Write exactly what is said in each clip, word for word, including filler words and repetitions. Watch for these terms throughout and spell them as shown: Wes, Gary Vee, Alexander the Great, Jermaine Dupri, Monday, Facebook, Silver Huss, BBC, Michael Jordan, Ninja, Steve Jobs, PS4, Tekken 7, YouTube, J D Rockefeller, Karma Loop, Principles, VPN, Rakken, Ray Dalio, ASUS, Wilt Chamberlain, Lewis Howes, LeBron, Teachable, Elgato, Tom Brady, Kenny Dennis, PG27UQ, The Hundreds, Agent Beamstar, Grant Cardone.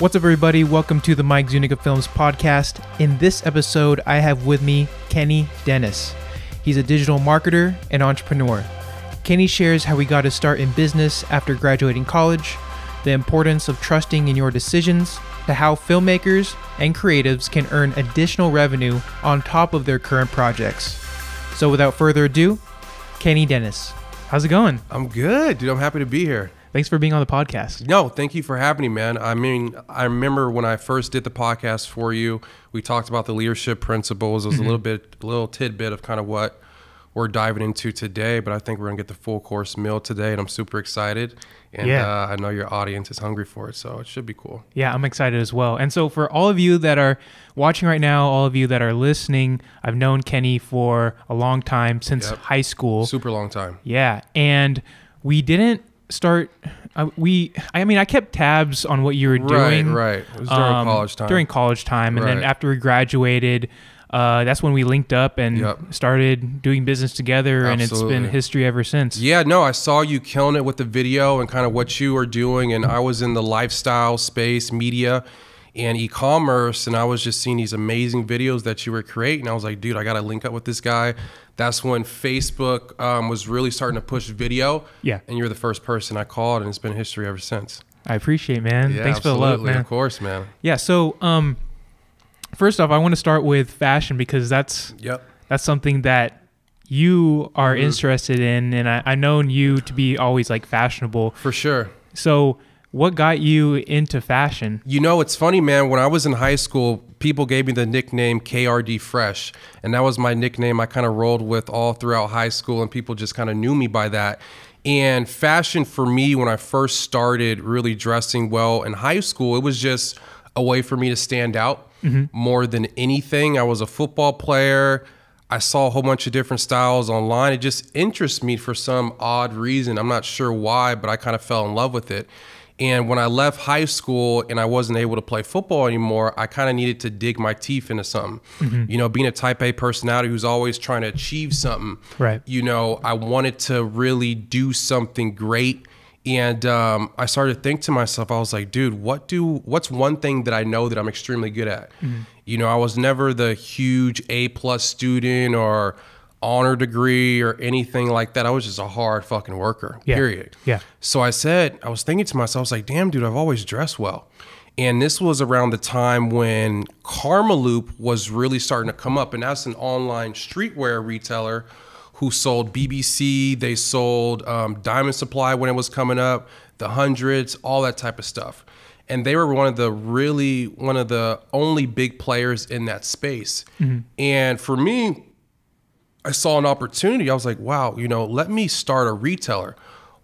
What's up, everybody? Welcome to the Mike Zuniga Films podcast. In this episode, I have with me Kenny Dennis. He's a digital marketer and entrepreneur. Kenny shares how he got his start in business after graduating college, the importance of trusting in your decisions, to how filmmakers and creatives can earn additional revenue on top of their current projects. So without further ado, Kenny Dennis. How's it going? I'm good, dude. I'm happy to be here. Thanks for being on the podcast. No, thank you for having me, man. I mean, I remember when I first did the podcast for you, we talked about the leadership principles. It was mm-hmm. a little bit, a little tidbit of kind of what we're diving into today, but I think we're gonna get the full course meal today, and I'm super excited. And yeah. uh, I know your audience is hungry for it, so it should be cool. Yeah, I'm excited as well. And so for all of you that are watching right now, all of you that are listening, I've known Kenny for a long time, since yep. high school. Super long time. Yeah, and we didn't start uh, we I mean I kept tabs on what you were doing right right it was during um, college time during college time and right. then after we graduated uh that's when we linked up and yep. started doing business together. Absolutely. And it's been history ever since. Yeah, no, I saw you killing it with the video and kind of what you were doing, and I was in the lifestyle space, media and e-commerce, and I was just seeing these amazing videos that you were creating. I was like, dude, I gotta link up with this guy. That's when Facebook um, was really starting to push video. Yeah. And you were the first person I called, and it's been history ever since. I appreciate it, man. Yeah, Thanks absolutely. for the love, man. Of course, man. Yeah, so um, first off, I want to start with fashion, because that's yep. that's something that you are mm-hmm. interested in, and I, I known you to be always like fashionable. For sure. So what got you into fashion? You know, it's funny, man. When I was in high school, people gave me the nickname K R D Fresh, and that was my nickname I kind of rolled with all throughout high school, and people just kind of knew me by that. And fashion for me, when I first started really dressing well in high school, it was just a way for me to stand out mm-hmm. more than anything. I was a football player. I saw a whole bunch of different styles online. It just interests me for some odd reason. I'm not sure why, but I kind of fell in love with it. And when I left high school and I wasn't able to play football anymore, I kind of needed to dig my teeth into something. Mm-hmm. You know, being a type A personality who's always trying to achieve something, right? You know, I wanted to really do something great. And um, I started to think to myself, I was like, dude, what do, what's one thing that I know that I'm extremely good at? Mm-hmm. You know, I was never the huge A plus student or honor degree or anything like that. I was just a hard fucking worker, yeah. period. Yeah. So I said, I was thinking to myself, I was like, damn, dude, I've always dressed well. And this was around the time when Karma Loop was really starting to come up. And that's an online streetwear retailer who sold B B C. They sold um, Diamond Supply when it was coming up, The Hundreds, all that type of stuff. And they were one of the really, one of the only big players in that space. Mm-hmm. And for me, I saw an opportunity. I was like, wow, you know, let me start a retailer.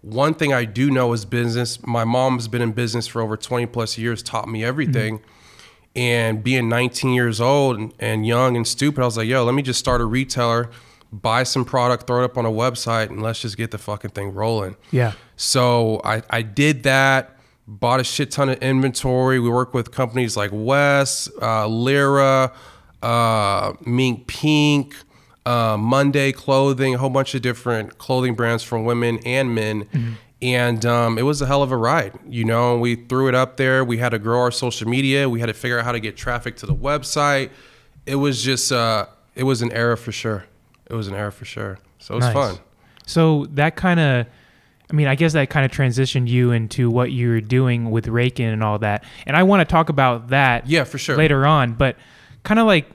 One thing I do know is business. My mom's been in business for over twenty plus years, taught me everything. Mm-hmm. And being nineteen years old and, and young and stupid, I was like, yo, let me just start a retailer, buy some product, throw it up on a website, and let's just get the fucking thing rolling. Yeah. So I, I did that, bought a shit ton of inventory. We work with companies like Wes, uh, Lyra, uh, Mink Pink, Uh, Monday clothing, a whole bunch of different clothing brands for women and men. Mm-hmm. And um, it was a hell of a ride. You know, we threw it up there. We had to grow our social media. We had to figure out how to get traffic to the website. It was just, uh, it was an era for sure. It was an era for sure. So it was nice. Fun. So that kind of, I mean, I guess that kind of transitioned you into what you're doing with Rakken and all that. And I want to talk about that yeah, for sure. later on, but kind of like,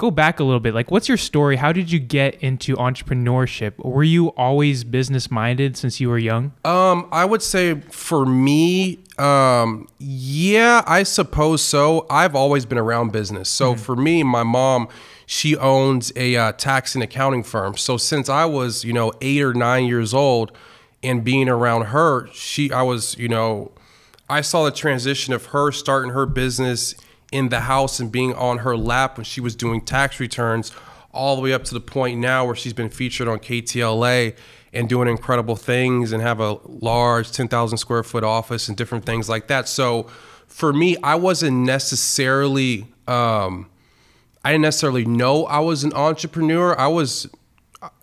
go back a little bit. Like, what's your story? How did you get into entrepreneurship? Were you always business minded since you were young? Um, I would say for me, um, yeah, I suppose so. I've always been around business. So mm-hmm. for me, my mom, she owns a uh, tax and accounting firm. So since I was, you know, eight or nine years old and being around her, she, I was, you know, I saw the transition of her starting her business in the house and being on her lap when she was doing tax returns, all the way up to the point now where she's been featured on K T L A and doing incredible things and have a large ten thousand square foot office and different things like that. So for me, I wasn't necessarily, um, I didn't necessarily know I was an entrepreneur. I was,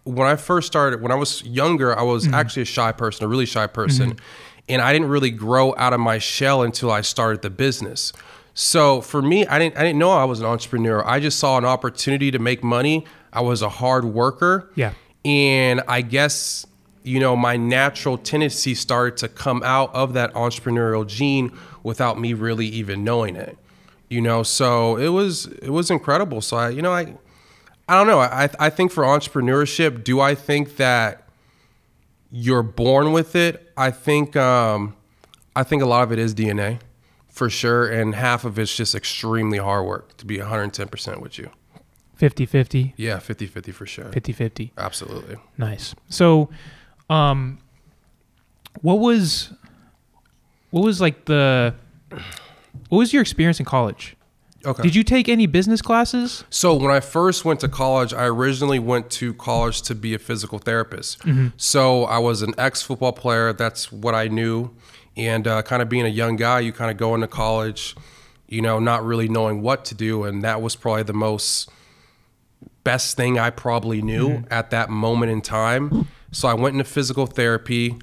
when I first started, when I was younger, I was mm-hmm. actually a shy person, a really shy person. Mm-hmm. And I didn't really grow out of my shell until I started the business. So for me, I didn't I didn't know I was an entrepreneur. I just saw an opportunity to make money. I was a hard worker. Yeah. And I guess, you know, my natural tendency started to come out of that entrepreneurial gene without me really even knowing it. You know, so it was it was incredible. So I, you know, I I don't know. I I think for entrepreneurship, do I think that you're born with it? I think um I think a lot of it is D N A. For sure, and half of it's just extremely hard work, to be one hundred ten percent with you. fifty fifty? Yeah, fifty fifty for sure. fifty fifty. Absolutely. Nice. So um, what was, what was like the, what was your experience in college? Okay. Did you take any business classes? So when I first went to college, I originally went to college to be a physical therapist. Mm-hmm. So I was an ex-football player. That's what I knew. And uh, kind of being a young guy, you kind of go into college, you know, not really knowing what to do. And that was probably the most best thing I probably knew mm-hmm. at that moment in time. So I went into physical therapy.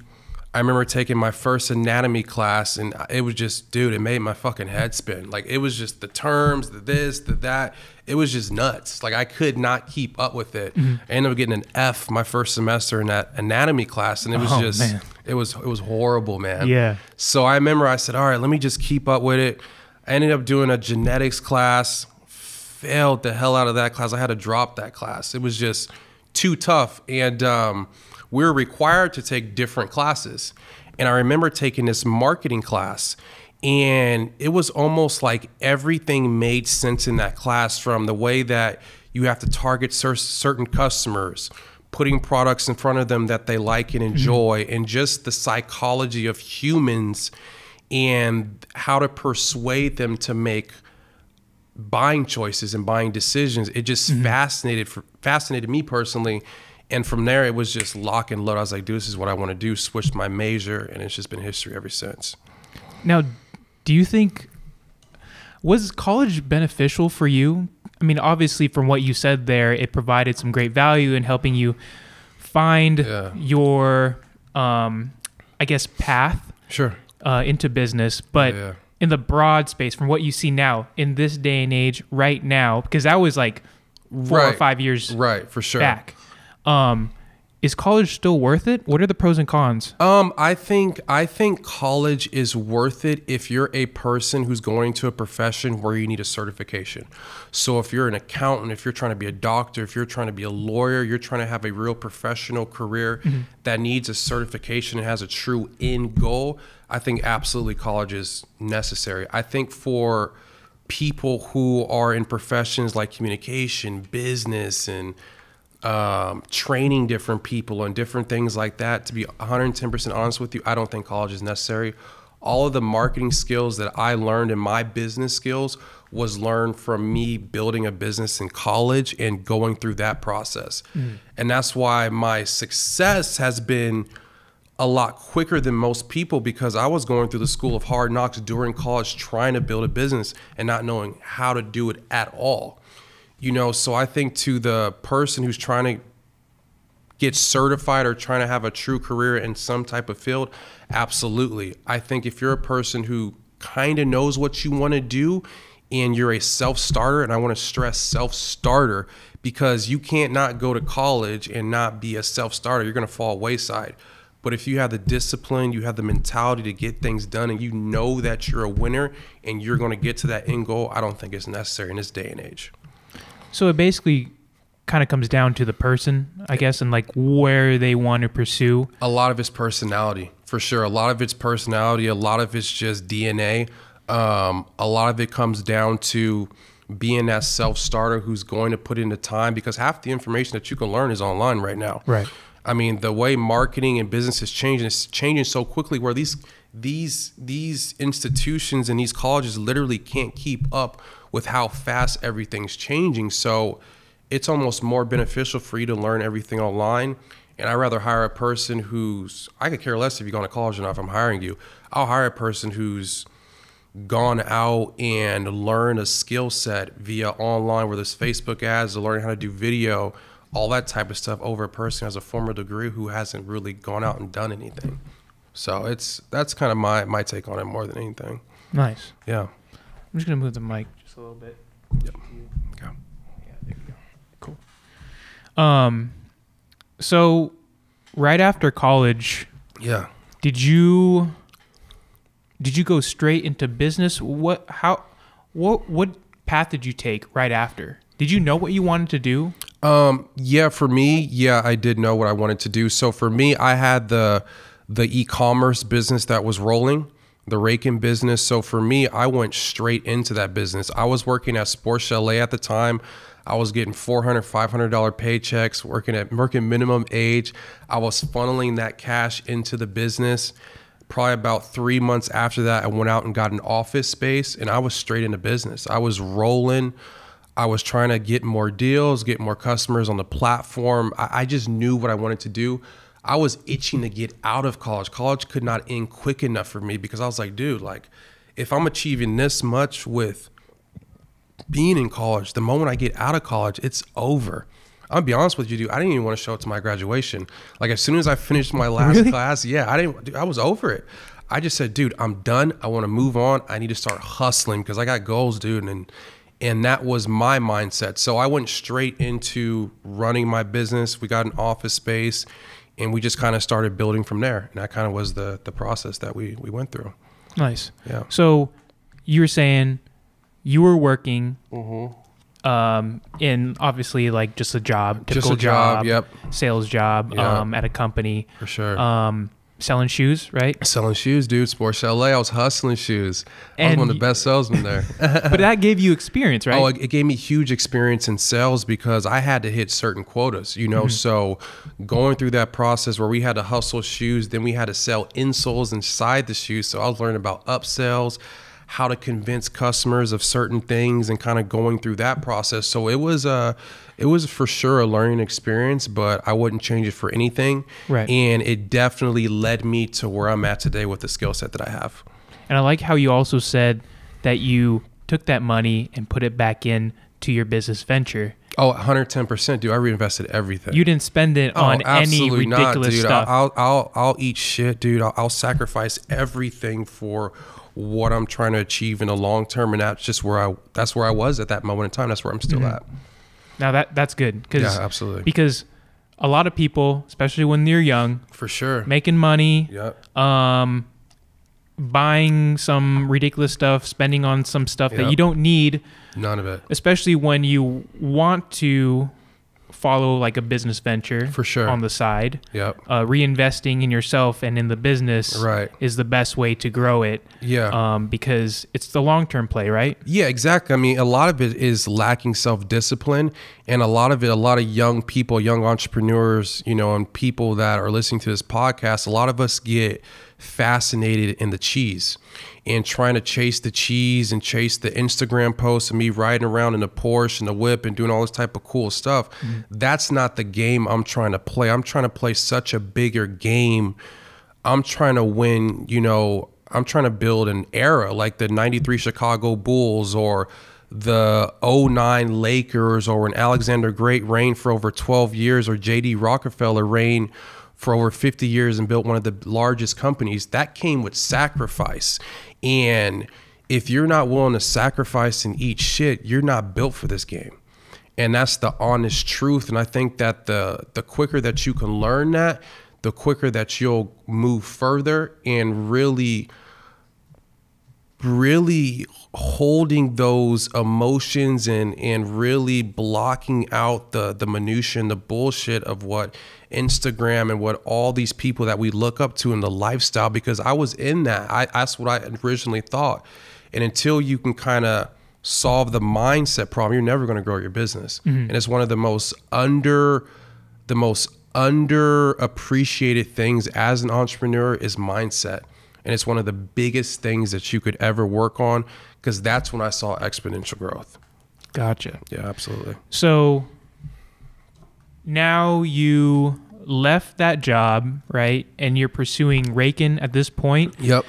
I remember taking my first anatomy class, and it was just, dude, it made my fucking head spin. Like, it was just the terms, the this, the that. It was just nuts. Like, I could not keep up with it. Mm-hmm. I ended up getting an F my first semester in that anatomy class, and it was oh, just, man. it was it was horrible, man. Yeah. So I remember I said, all right, let me just keep up with it. I ended up doing a genetics class, failed the hell out of that class. I had to drop that class. It was just too tough. And um, we were required to take different classes. And I remember taking this marketing class, and it was almost like everything made sense in that class, from the way that you have to target cer certain customers, putting products in front of them that they like and enjoy, mm-hmm. and just the psychology of humans and how to persuade them to make buying choices and buying decisions. It just mm-hmm. fascinated for, fascinated me personally. And from there, it was just lock and load. I was like, dude, this is what I want to do. Switched my major, and it's just been history ever since. Now, do you think, was college beneficial for you? I mean, obviously, from what you said there, it provided some great value in helping you find yeah. your, um, I guess, path sure. uh, into business. But yeah. in the broad space, from what you see now, in this day and age, right now, because that was like four right. or five years right, for sure. back. Um, is college still worth it? What are the pros and cons? Um, I think, I think college is worth it if you're a person who's going to a profession where you need a certification. So if you're an accountant, if you're trying to be a doctor, if you're trying to be a lawyer, you're trying to have a real professional career mm-hmm. that needs a certification and has a true end goal, I think absolutely college is necessary. I think for people who are in professions like communication, business, and Um, training different people and different things like that, to be one hundred ten percent honest with you, I don't think college is necessary. All of the marketing skills that I learned in my business skills was learned from me building a business in college and going through that process. Mm. And that's why my success has been a lot quicker than most people, because I was going through the school of hard knocks during college trying to build a business and not knowing how to do it at all. You know, so I think to the person who's trying to get certified or trying to have a true career in some type of field, absolutely. I think if you're a person who kind of knows what you want to do and you're a self-starter, and I want to stress self-starter, because you can't not go to college and not be a self-starter. You're going to fall wayside. But if you have the discipline, you have the mentality to get things done, and you know that you're a winner and you're going to get to that end goal, I don't think it's necessary in this day and age. So it basically kind of comes down to the person, I guess, and like where they want to pursue. A lot of it's personality, for sure. A lot of it's personality. A lot of it's just D N A. Um, a lot of it comes down to being that self-starter who's going to put in the time, because half the information that you can learn is online right now. Right. I mean, the way marketing and business is changing, it's changing so quickly where these these these institutions and these colleges literally can't keep up with how fast everything's changing. So it's almost more beneficial for you to learn everything online. And I'd rather hire a person who's, I could care less if you're going to college or not if I'm hiring you. I'll hire a person who's gone out and learned a skill set via online, whether it's Facebook ads or learning how to do video, all that type of stuff, over a person who has a formal degree who hasn't really gone out and done anything. So it's that's kind of my my take on it more than anything. Nice. Yeah. I'm just gonna move the mic just a little bit. Yep. Okay. Yeah, there you go. Cool. Um, so right after college. Yeah. Did you did you go straight into business? What how what what path did you take right after? Did you know what you wanted to do? Um, yeah, for me, yeah, I did know what I wanted to do. So for me, I had the the e-commerce business that was rolling, the Rakken business. So for me, I went straight into that business. I was working at Sports Chalet at the time. I was getting four hundred, five hundred dollar paychecks, working at working minimum wage. I was funneling that cash into the business. Probably about three months after that, I went out and got an office space, and I was straight into business. I was rolling. I was trying to get more deals, get more customers on the platform. I, I just knew what I wanted to do. I was itching to get out of college. College could not end quick enough for me because I was like, dude, like if I'm achieving this much with being in college, the moment I get out of college, it's over. I'll be honest with you, dude. I didn't even want to show up to my graduation. Like as soon as I finished my last really? class, yeah, I didn't, dude, I was over it. I just said, dude, I'm done. I want to move on. I need to start hustling because I got goals, dude. And And that was my mindset. So I went straight into running my business. We got an office space and we just kind of started building from there. And that kind of was the, the process that we, we went through. Nice. Yeah. So you were saying you were working mm-hmm. um, in obviously like just a job, typical just a job, job, yep. sales job yeah. um, at a company. For sure. Um, selling shoes, right? Selling shoes, dude. Sports Chalet. I was hustling shoes. I and was one of the best salesmen there. But that gave you experience, right? Oh, it gave me huge experience in sales because I had to hit certain quotas, you know? Mm-hmm. So going through that process where we had to hustle shoes, then we had to sell insoles inside the shoes. So I was learning about upsells, how to convince customers of certain things and kind of going through that process. So it was a, it was for sure a learning experience, but I wouldn't change it for anything. Right. And it definitely led me to where I'm at today with the skill set that I have. And I like how you also said that you took that money and put it back in to your business venture. Oh, one hundred ten percent, dude. I reinvested everything. You didn't spend it on oh, any ridiculous not, dude. stuff. I'll, I'll, I'll eat shit, dude. I'll, I'll sacrifice everything for what I'm trying to achieve in the long term, and that's just where I that's where I was at that moment in time. That's where I'm still mm-hmm. at. Now that that's good, cause, yeah, absolutely. Because a lot of people, especially when they're young, for sure, making money, yep. um, buying some ridiculous stuff, spending on some stuff yep. that you don't need, none of it. Especially when you want to follow like a business venture for sure on the side. Yep. Uh, reinvesting in yourself and in the business right. is the best way to grow it. Yeah. Um, because it's the long-term play, right? Yeah, exactly. I mean, a lot of it is lacking self-discipline, and a lot of it, a lot of young people, young entrepreneurs, you know, and people that are listening to this podcast, a lot of us get fascinated in the cheese and trying to chase the cheese and chase the Instagram posts and me riding around in a Porsche and a whip and doing all this type of cool stuff. Mm-hmm. That's not the game I'm trying to play. I'm trying to play such a bigger game. I'm trying to win, you know, I'm trying to build an era like the ninety-three Chicago Bulls or the oh nine Lakers or an Alexander Great reign for over twelve years or J D Rockefeller reign for over fifty years and built one of the largest companies. That came with sacrifice. And if you're not willing to sacrifice and eat shit, you're not built for this game. And that's the honest truth. And I think that the, the quicker that you can learn that, the quicker that you'll move further and really, really holding those emotions and, and really blocking out the, the minutia and the bullshit of what Instagram and what all these people that we look up to in the lifestyle, because I was in that. I, that's what I originally thought. And until you can kind of solve the mindset problem, you're never going to grow your business. Mm-hmm. And it's one of the most under, the most underappreciated things as an entrepreneur is mindset. And it's one of the biggest things that you could ever work on, because that's when I saw exponential growth. Gotcha. Yeah, absolutely. So now you left that job, right? And you're pursuing Rakken at this point. Yep.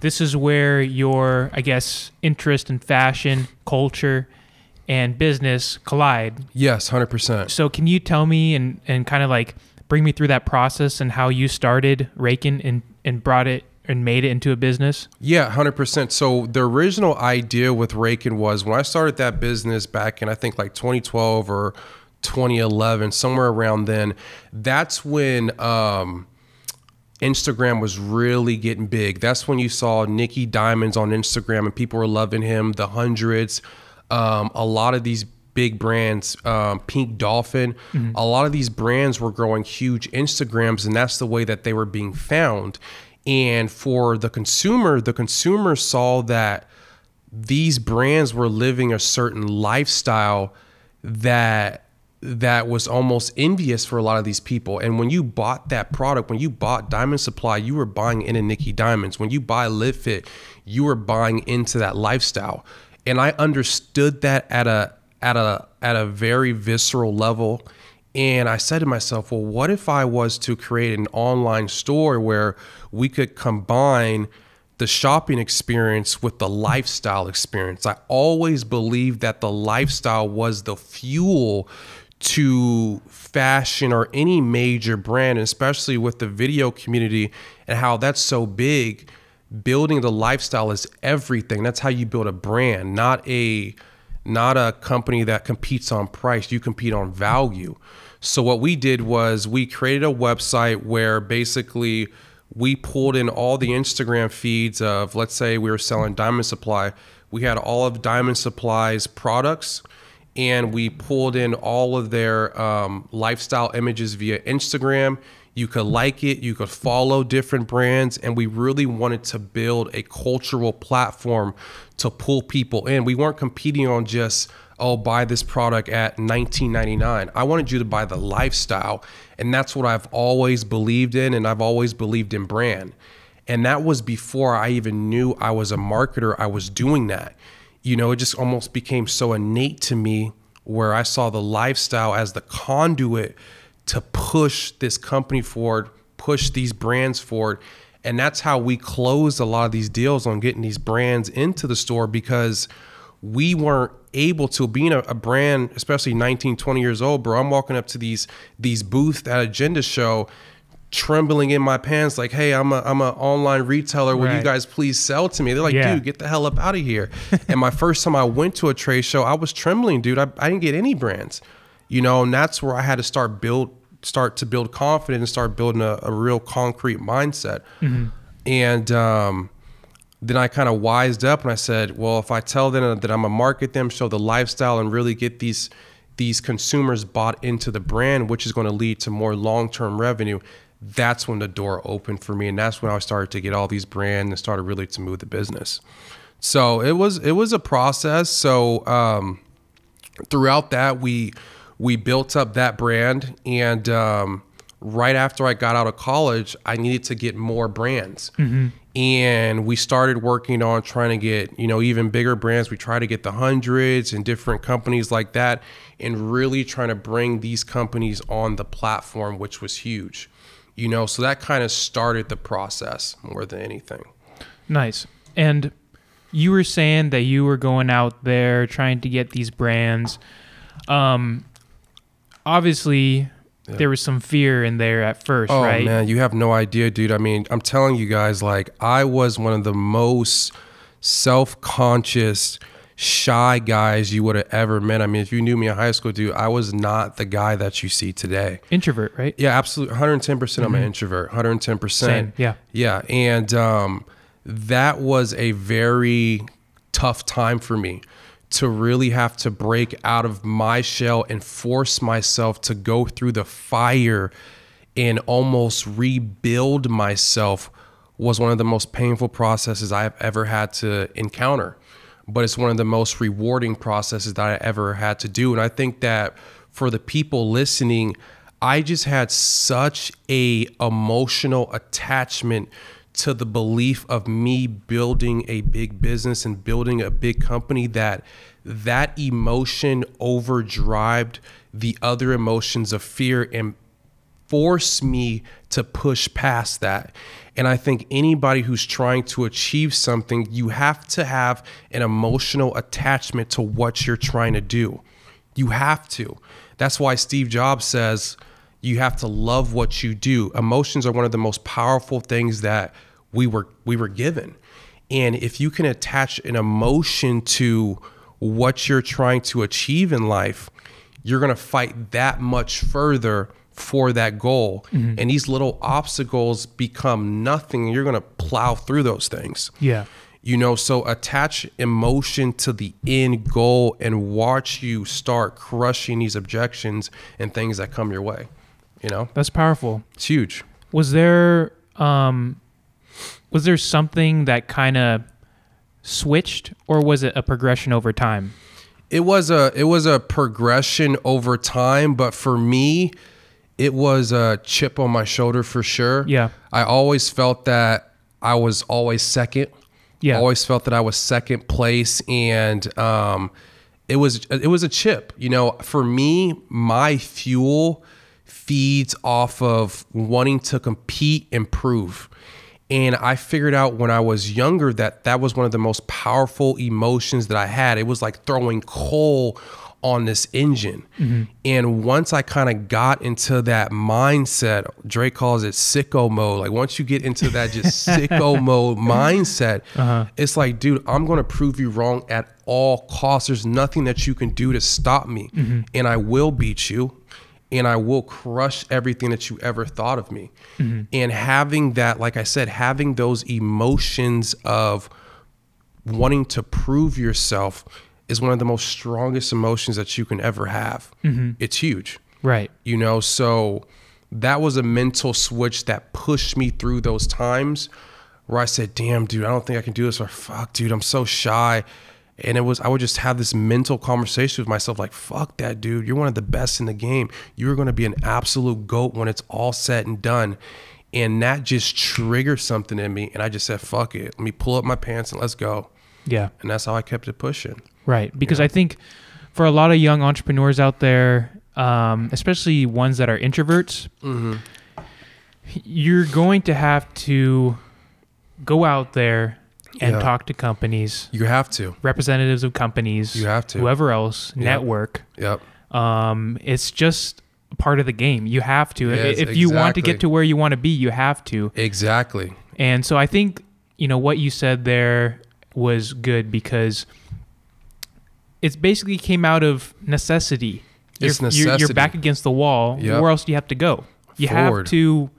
This is where your, I guess, interest in fashion, culture, and business collide. Yes, one hundred percent. So can you tell me and, and kind of like bring me through that process and how you started Rakken and, and brought it and made it into a business? Yeah, one hundred percent. So the original idea with Rakken was when I started that business back in, I think, like twenty twelve or twenty eleven, somewhere around then, that's when um, Instagram was really getting big. That's when you saw Nicky Diamonds on Instagram and people were loving him, The Hundreds, um, a lot of these big brands, um, Pink Dolphin, mm-hmm. a lot of these brands were growing huge Instagrams, and that's the way that they were being found. And for the consumer, the consumer saw that these brands were living a certain lifestyle that that was almost envious for a lot of these people. And when you bought that product, when you bought Diamond Supply, you were buying into Nicky Diamonds. When you buy Live Fit, you were buying into that lifestyle. And I understood that at a at a at a very visceral level. And I said to myself, well, what if I was to create an online store where we could combine the shopping experience with the lifestyle experience? I always believed that the lifestyle was the fuel to fashion or any major brand, especially with the video community and how that's so big. Building the lifestyle is everything. That's how you build a brand, not a not a company that competes on price. You compete on value. So what we did was we created a website where basically we pulled in all the Instagram feeds of, let's say we were selling Diamond Supply. We had all of Diamond Supply's products, and we pulled in all of their um, lifestyle images via Instagram. You could like it, you could follow different brands, and we really wanted to build a cultural platform to pull people in. We weren't competing on just, oh, buy this product at nineteen ninety-nine. I wanted you to buy the lifestyle, and that's what I've always believed in, and I've always believed in brand. And that was before I even knew I was a marketer, I was doing that. You know, it just almost became so innate to me where I saw the lifestyle as the conduit to push this company forward, push these brands forward. And that's how we closed a lot of these deals on getting these brands into the store, because we weren't able to, being a, a brand, especially nineteen, twenty years old, bro, I'm walking up to these these booths at Agenda Show, trembling in my pants, like, hey, I'm a I'm an online retailer. Will right. you guys please sell to me? They're like, yeah. dude, get the hell up out of here. And my first time I went to a trade show, I was trembling, dude. I, I didn't get any brands. You know, and that's where I had to start build, start to build confidence and start building a, a real concrete mindset. Mm-hmm. And um, then I kind of wised up and I said, well, if I tell them that I'm gonna market them, show the lifestyle, and really get these these consumers bought into the brand, which is going to lead to more long-term revenue, that's when the door opened for me, and that's when I started to get all these brands and started really to move the business. So it was it was a process. So um, throughout that, we We built up that brand, and um, right after I got out of college, I needed to get more brands. Mm-hmm. And we started working on trying to get, you know, even bigger brands. We tried to get The Hundreds and different companies like that, and really trying to bring these companies on the platform, which was huge. You know, so that kind of started the process more than anything. Nice. And you were saying that you were going out there trying to get these brands. Um, Obviously, yeah. there was some fear in there at first, oh, right? Oh, man, you have no idea, dude. I mean, I'm telling you guys, like, I was one of the most self-conscious, shy guys you would have ever met. I mean, if you knew me in high school, dude, I was not the guy that you see today. Introvert, right? Yeah, absolutely. one hundred ten percent mm-hmm. I'm an introvert, one hundred ten percent. Same. Yeah. Yeah, and um, that was a very tough time for me, to really have to break out of my shell and force myself to go through the fire and almost rebuild myself was one of the most painful processes I've ever had to encounter. But it's one of the most rewarding processes that I ever had to do. And I think that for the people listening, I just had such a emotional attachment to the belief of me building a big business and building a big company, that that emotion overdrived the other emotions of fear and forced me to push past that. And I think anybody who's trying to achieve something, you have to have an emotional attachment to what you're trying to do. You have to. That's why Steve Jobs says, You have to love what you do. Emotions are one of the most powerful things that we were we were given. And if you can attach an emotion to what you're trying to achieve in life, you're gonna fight that much further for that goal. Mm-hmm. And these little obstacles become nothing. You're gonna plow through those things. Yeah. You know, so attach emotion to the end goal and watch you start crushing these objections and things that come your way. You know? That's powerful. It's huge. Was there um was there something that kind of switched, or was it a progression over time? It was a it was a progression over time, but for me, it was a chip on my shoulder for sure. Yeah. I always felt that I was always second. Yeah. I always felt that I was second place, and um, it was it was a chip. You know, for me, my fuel feeds off of wanting to compete and prove. And I figured out when I was younger that that was one of the most powerful emotions that I had. It was like throwing coal on this engine. Mm-hmm. And once I kind of got into that mindset, Dre calls it sicko mode. Like once you get into that just sicko mode mindset, uh-huh. It's like, dude, I'm going to prove you wrong at all costs. There's nothing that you can do to stop me. Mm-hmm. And I will beat you. And I will crush everything that you ever thought of me. Mm-hmm. And having that, like I said, having those emotions of wanting to prove yourself is one of the most strongest emotions that you can ever have. Mm-hmm. It's huge. Right. You know, so that was a mental switch that pushed me through those times where I said, damn, dude, I don't think I can do this. Or fuck, dude, I'm so shy. And it was, I would just have this mental conversation with myself like, fuck that, dude, you're one of the best in the game. You're gonna be an absolute GOAT when it's all said and done. And that just triggered something in me. And I just said, fuck it, let me pull up my pants and let's go. Yeah. And that's how I kept it pushing. Right, because you know? I think for a lot of young entrepreneurs out there, um, especially ones that are introverts, mm-hmm. You're going to have to go out there and yeah. talk to companies. You have to. Representatives of companies. You have to. Whoever else. Yep. Network. Yep. Um, it's just part of the game. You have to. Yes, if exactly. you want to get to where you want to be, you have to. Exactly. And so I think, you know, what you said there was good because it's basically came out of necessity. It's you're, necessity. You're, you're back against the wall. Yep. Where else do you have to go? You Forward. have to.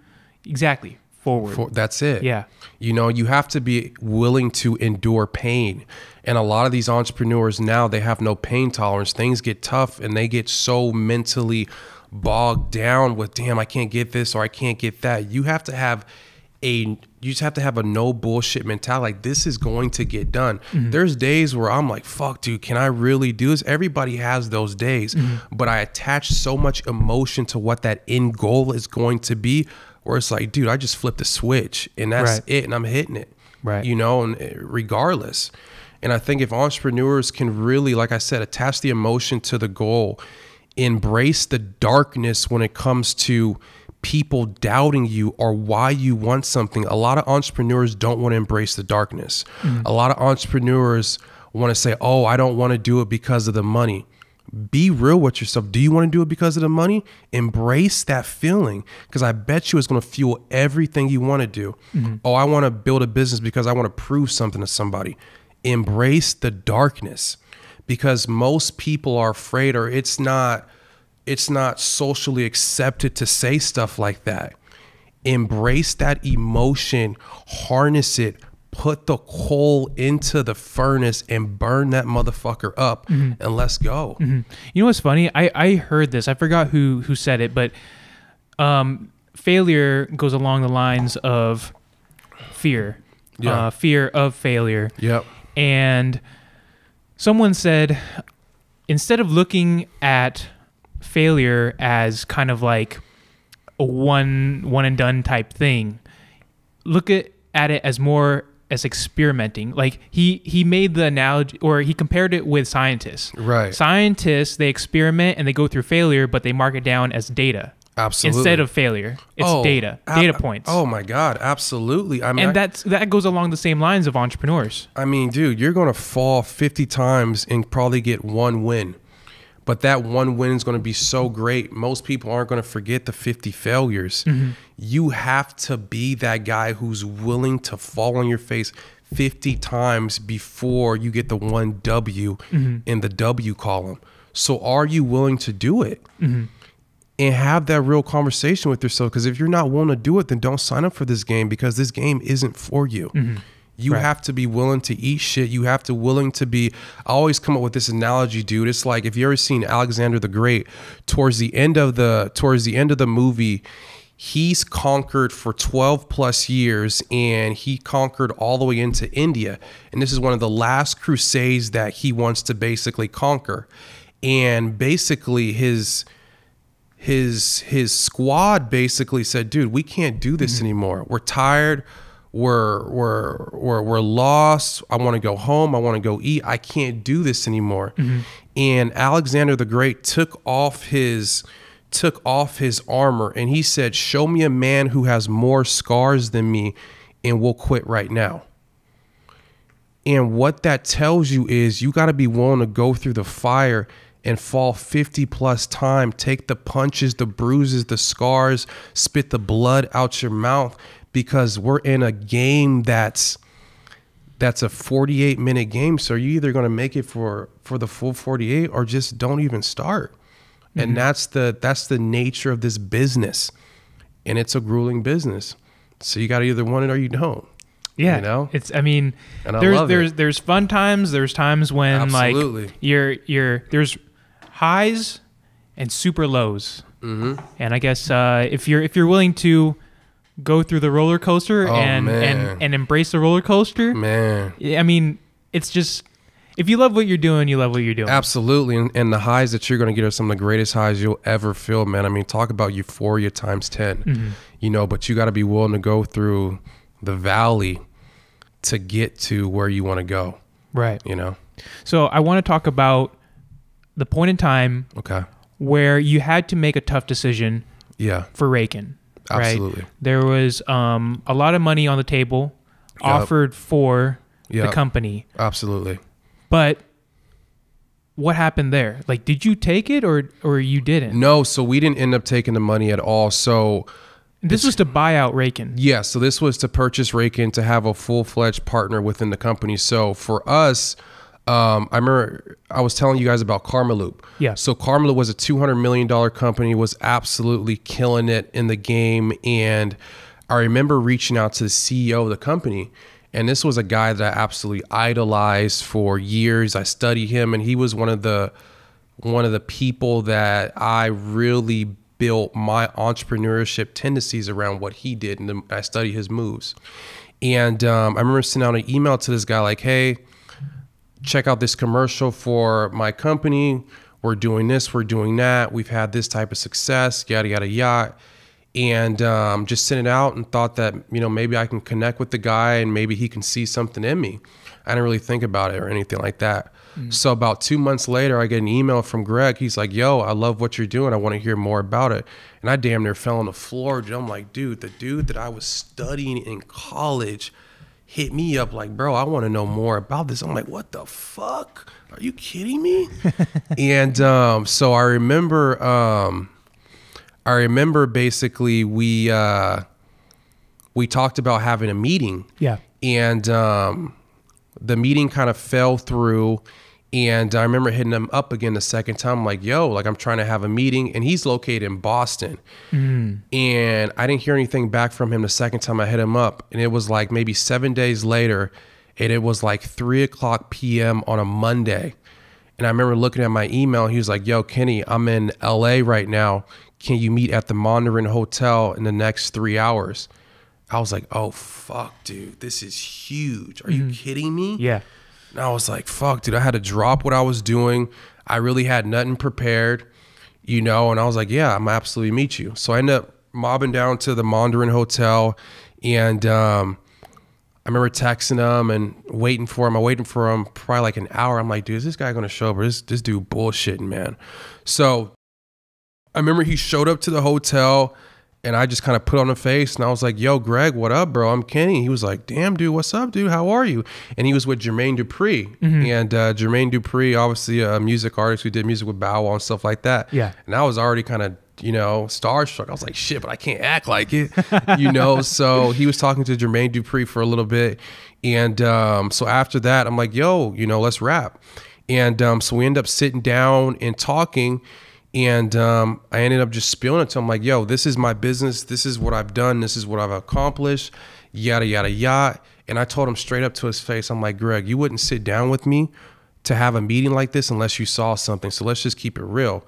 Exactly. Forward. For, that's it. Yeah. You know, you have to be willing to endure pain. And a lot of these entrepreneurs now, they have no pain tolerance. Things get tough and they get so mentally bogged down with, damn, I can't get this or I can't get that. You have to have a, you just have to have a no bullshit mentality. Like this is going to get done. Mm-hmm. There's days where I'm like, fuck dude, can I really do this? Everybody has those days, mm-hmm. but I attach so much emotion to what that end goal is going to be. Where it's like, dude, I just flipped a switch and that's right. it and I'm hitting it, right? You know, and regardless. And I think if entrepreneurs can really, like I said, attach the emotion to the goal, embrace the darkness when it comes to people doubting you or why you want something. A lot of entrepreneurs don't want to embrace the darkness. Mm-hmm. A lot of entrepreneurs want to say, oh, I don't want to do it because of the money. Be real with yourself. Do you want to do it because of the money? Embrace that feeling, because I bet you it's going to fuel everything you want to do. Mm-hmm. Oh, I want to build a business because I want to prove something to somebody. Embrace the darkness, because most people are afraid, or it's not, it's not socially accepted to say stuff like that. Embrace that emotion, harness it, put the coal into the furnace and burn that motherfucker up, mm-hmm. and let's go. Mm-hmm. You know what's funny? I, I heard this. I forgot who who said it, but um, failure goes along the lines of fear. Yeah. Uh, fear of failure. Yep. And someone said, instead of looking at failure as kind of like a one, one and done type thing, look at, at it as more as experimenting. Like he he made the analogy, or he compared it with scientists. Right. Scientists, they experiment and they go through failure, but they mark it down as data. Absolutely. Instead of failure, it's oh, data, data points. Oh my God, absolutely. I mean, and that's, that goes along the same lines of entrepreneurs. I mean, dude, you're gonna fall fifty times and probably get one win. But that one win is going to be so great. Most people aren't going to forget the fifty failures. Mm-hmm. You have to be that guy who's willing to fall on your face fifty times before you get the one W mm-hmm. in the W column. So are you willing to do it? Mm-hmm. And have that real conversation with yourself. Because if you're not willing to do it, then don't sign up for this game, because this game isn't for you. Mm-hmm. You right. have to be willing to eat shit. You have to willing to be, I always come up with this analogy, dude. It's like, if you ever seen Alexander the Great, towards the end of the, towards the end of the movie, he's conquered for twelve plus years, and he conquered all the way into India. And this is one of the last crusades that he wants to basically conquer. And basically his, his, his squad basically said, dude, we can't do this mm-hmm. anymore. We're tired. We're, we're, we're, we're lost. I want to go home. I want to go eat. I can't do this anymore. Mm-hmm. And Alexander the Great took off his, took off his armor, and he said, show me a man who has more scars than me, and we'll quit right now. And what that tells you is you got to be willing to go through the fire and fall fifty plus time, take the punches, the bruises, the scars, spit the blood out your mouth, because we're in a game that's that's a forty-eight minute game. So you're either going to make it for for the full forty-eight or just don't even start. Mm-hmm. And that's the that's the nature of this business, and it's a grueling business. So you got to either want it or you don't. Yeah, you know, it's, I mean, and there's I love there's it. there's fun times. There's times when Absolutely. like you're you're there's highs and super lows. Mm-hmm. And I guess uh, if you're if you're willing to go through the roller coaster oh, and, and and embrace the roller coaster, man. I mean, it's just, if you love what you're doing, you love what you're doing. Absolutely. And, and the highs that you're going to get are some of the greatest highs you'll ever feel, man. I mean, talk about euphoria times ten. Mm-hmm. You know, but you got to be willing to go through the valley to get to where you want to go. Right. You know? So I want to talk about the point in time okay. where you had to make a tough decision yeah. for Rakken. Absolutely. Right? There was um, a lot of money on the table yep. offered for yep. the company. Absolutely. But what happened there? Like, did you take it or or you didn't? No, so we didn't end up taking the money at all. So this was to buy out Rakken. Yeah, so this was to purchase Rakken, to have a full-fledged partner within the company. So for us, um, I remember I was telling you guys about Karma Loop. Yeah. So Karma Loop was a two hundred million dollar company, was absolutely killing it in the game. And I remember reaching out to the C E O of the company. And this was a guy that I absolutely idolized for years. I studied him, and he was one of the one of the people that I really built my entrepreneurship tendencies around what he did, and I studied his moves. And um, I remember sending out an email to this guy like, hey, check out this commercial for my company. We're doing this, we're doing that. We've had this type of success, yada, yada, yada. And um, just sent it out and thought that, you know, maybe I can connect with the guy and maybe he can see something in me. I didn't really think about it or anything like that. Mm. So about two months later, I get an email from Greg. He's like, yo, I love what you're doing. I want to hear more about it. And I damn near fell on the floor. I'm like, dude, the dude that I was studying in college hit me up like, bro, I want to know more about this. I'm like, what the fuck? Are you kidding me? And um, so I remember... Um, I remember basically we uh, we talked about having a meeting, yeah, and um, the meeting kind of fell through. And I remember hitting him up again the second time. I'm like, yo, like I'm trying to have a meeting, and he's located in Boston. Mm. And I didn't hear anything back from him the second time I hit him up, and it was like maybe seven days later, and it was like three o'clock p m on a Monday. And I remember looking at my email. He was like, yo, Kenny, I'm in L A right now. Can you meet at the Mandarin Hotel in the next three hours? I was like, oh, fuck, dude, this is huge. Are mm-hmm. you kidding me? Yeah. And I was like, fuck, dude, I had to drop what I was doing. I really had nothing prepared, you know? And I was like, yeah, I'm absolutely meet you. So I ended up mobbing down to the Mandarin Hotel. And um, I remember texting him and waiting for him. I'm waiting for him probably like an hour. I'm like, dude, is this guy going to show up? Or this, this dude bullshitting, man. So I remember he showed up to the hotel, And I just kind of put on a face and I was like, yo, Greg, what up, bro? I'm Kenny. He was like, damn, dude, what's up, dude? How are you? And he was with Jermaine Dupri. Mm-hmm. And uh, Jermaine Dupri, obviously a music artist who did music with Bow Wow and stuff like that. Yeah. And I was already kind of, you know, starstruck. I was like, shit, but I can't act like it, you know? So he was talking to Jermaine Dupri for a little bit. And um, so after that, I'm like, yo, you know, let's rap. And um, so we end up sitting down and talking. And um, I ended up just spilling it to him like, yo, this is my business. This is what I've done. This is what I've accomplished, yada, yada, yada. And I told him straight up to his face, I'm like, Greg, you wouldn't sit down with me to have a meeting like this unless you saw something. So let's just keep it real.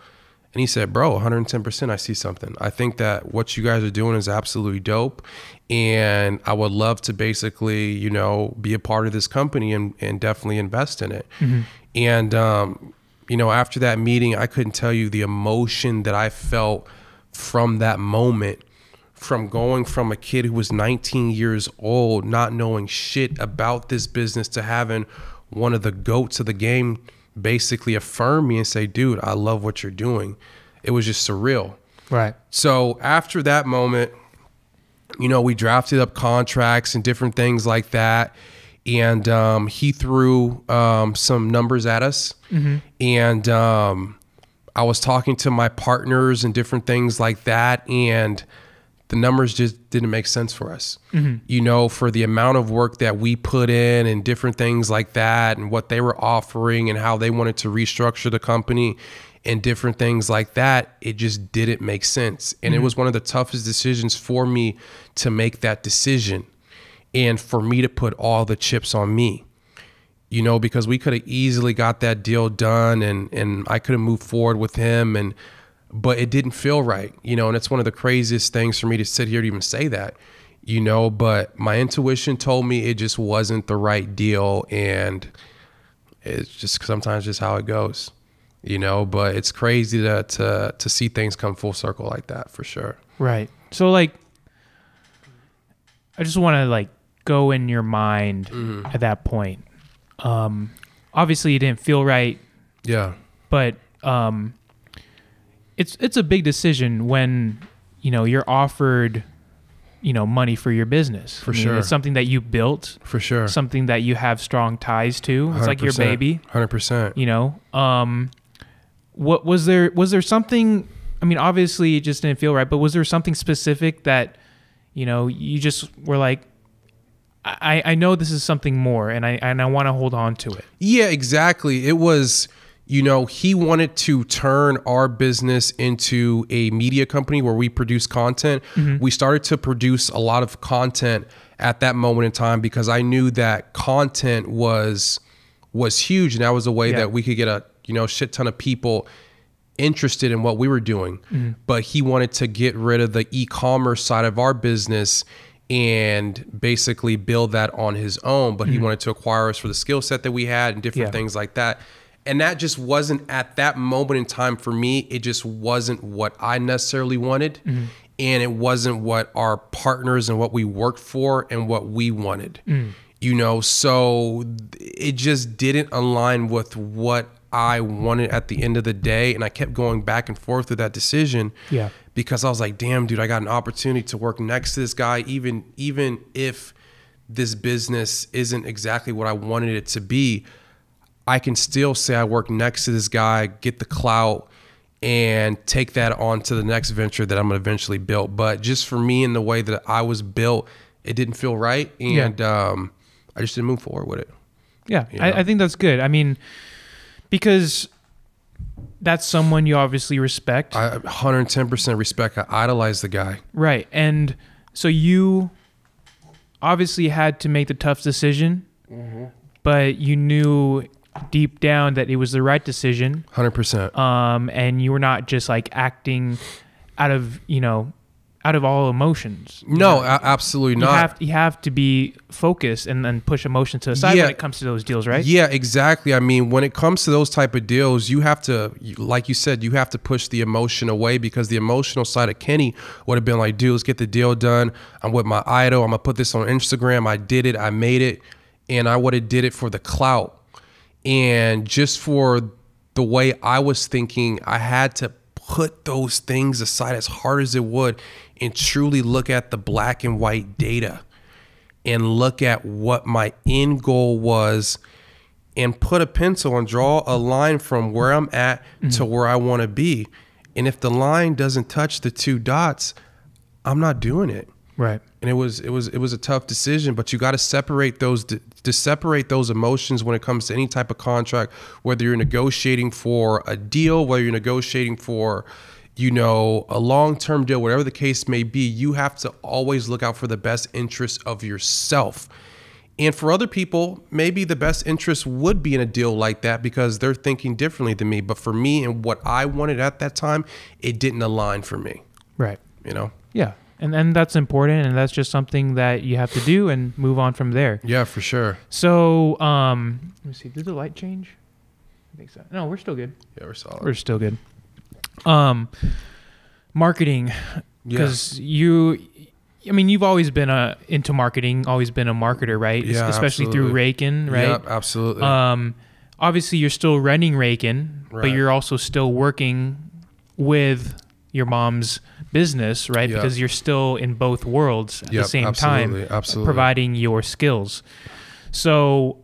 And he said, bro, one hundred ten percent, I see something. I think that what you guys are doing is absolutely dope. And I would love to basically, you know, be a part of this company and, and definitely invest in it. Mm-hmm. And, um, you know, after that meeting, I couldn't tell you the emotion that I felt from that moment, from going from a kid who was nineteen years old, not knowing shit about this business, to having one of the goats of the game basically affirm me and say, dude, I love what you're doing. It was just surreal. Right. So after that moment, you know, we drafted up contracts and different things like that. And um, he threw um, some numbers at us. Mm-hmm. And um, I was talking to my partners and different things like that. And the numbers just didn't make sense for us. Mm-hmm. You know, for the amount of work that we put in and different things like that, and what they were offering and how they wanted to restructure the company and different things like that, it just didn't make sense. And mm-hmm. it was one of the toughest decisions for me to make that decision. And for me to put all the chips on me, you know, because we could have easily got that deal done and, and I could have moved forward with him, and, but it didn't feel right, you know, and it's one of the craziest things for me to sit here to even say that, you know, but my intuition told me it just wasn't the right deal. And it's just sometimes just how it goes, you know, but it's crazy to, to, to see things come full circle like that, for sure. Right. So like, I just want to like, go in your mind mm-hmm. at that point. Um, obviously, it didn't feel right. Yeah. But um, it's it's a big decision when, you know, you're offered, you know, money for your business. For I mean, sure. It's something that you built. For sure. Something that you have strong ties to. It's like your baby. one hundred percent. You know, um, what was there? Was there something? I mean, obviously, it just didn't feel right. But was there something specific that, you know, you just were like, I, I know this is something more, and I and I want to hold on to it. Yeah, exactly. It was, you know, he wanted to turn our business into a media company where we produce content. Mm-hmm. We started to produce a lot of content at that moment in time because I knew that content was was huge, and that was a way yeah. that we could get a, you know, shit ton of people interested in what we were doing. Mm-hmm. But he wanted to get rid of the e-commerce side of our business and basically build that on his own, but mm-hmm. he wanted to acquire us for the skill set that we had and different yeah. things like that. And that just wasn't, at that moment in time for me, it just wasn't what I necessarily wanted. Mm-hmm. And it wasn't what our partners and what we worked for and what we wanted, mm. you know? So it just didn't align with what I wanted at the end of the day. And I kept going back and forth with that decision yeah. because I was like, damn, dude, I got an opportunity to work next to this guy, even, even if this business isn't exactly what I wanted it to be, I can still say I work next to this guy, get the clout, and take that on to the next venture that I'm gonna eventually build. But just for me, in the way that I was built, it didn't feel right. And yeah. um, I just didn't move forward with it. Yeah, you know? I, I think that's good. I mean, because that's someone you obviously respect. I one hundred ten percent respect. I idolize the guy. Right. And so you obviously had to make the tough decision, mm-hmm. but you knew deep down that it was the right decision. one hundred percent. Um, and you were not just like acting out of, you know, out of all emotions. No, you know, absolutely not. You have, you have to be focused and then push emotion to the side yeah. when it comes to those deals, right? Yeah, exactly. I mean, when it comes to those type of deals, you have to, like you said, you have to push the emotion away, because the emotional side of Kenny would have been like, dude, let's get the deal done. I'm with my idol. I'm gonna put this on Instagram. I did it. I made it. And I would have did it for the clout. And just for the way I was thinking, I had to put those things aside as hard as it would and truly look at the black and white data and look at what my end goal was and put a pencil and draw a line from where I'm at mm-hmm. to where I want to be. And if the line doesn't touch the two dots, I'm not doing it. Right. And it was it was it was a tough decision, but you got to separate those to, to separate those emotions when it comes to any type of contract, whether you're negotiating for a deal, whether you're negotiating for, you know, a long-term deal, whatever the case may be, you have to always look out for the best interest of yourself. And for other people, maybe the best interest would be in a deal like that because they're thinking differently than me. But for me and what I wanted at that time, it didn't align for me. Right. You know? Yeah. And then that's important. And that's just something that you have to do and move on from there. Yeah, for sure. So, um, let me see. Did the light change? I think so. No, we're still good. Yeah, we're solid. We're still good. Um, marketing. Because yeah. you... I mean, you've always been a, into marketing, always been a marketer, right? Yeah, especially absolutely. Through Rakken, right? Yep, absolutely. Um, obviously, you're still running Rakken, right. but you're also still working with your mom's business, right? Yep. Because you're still in both worlds at yep, the same absolutely, time, absolutely. Providing your skills. So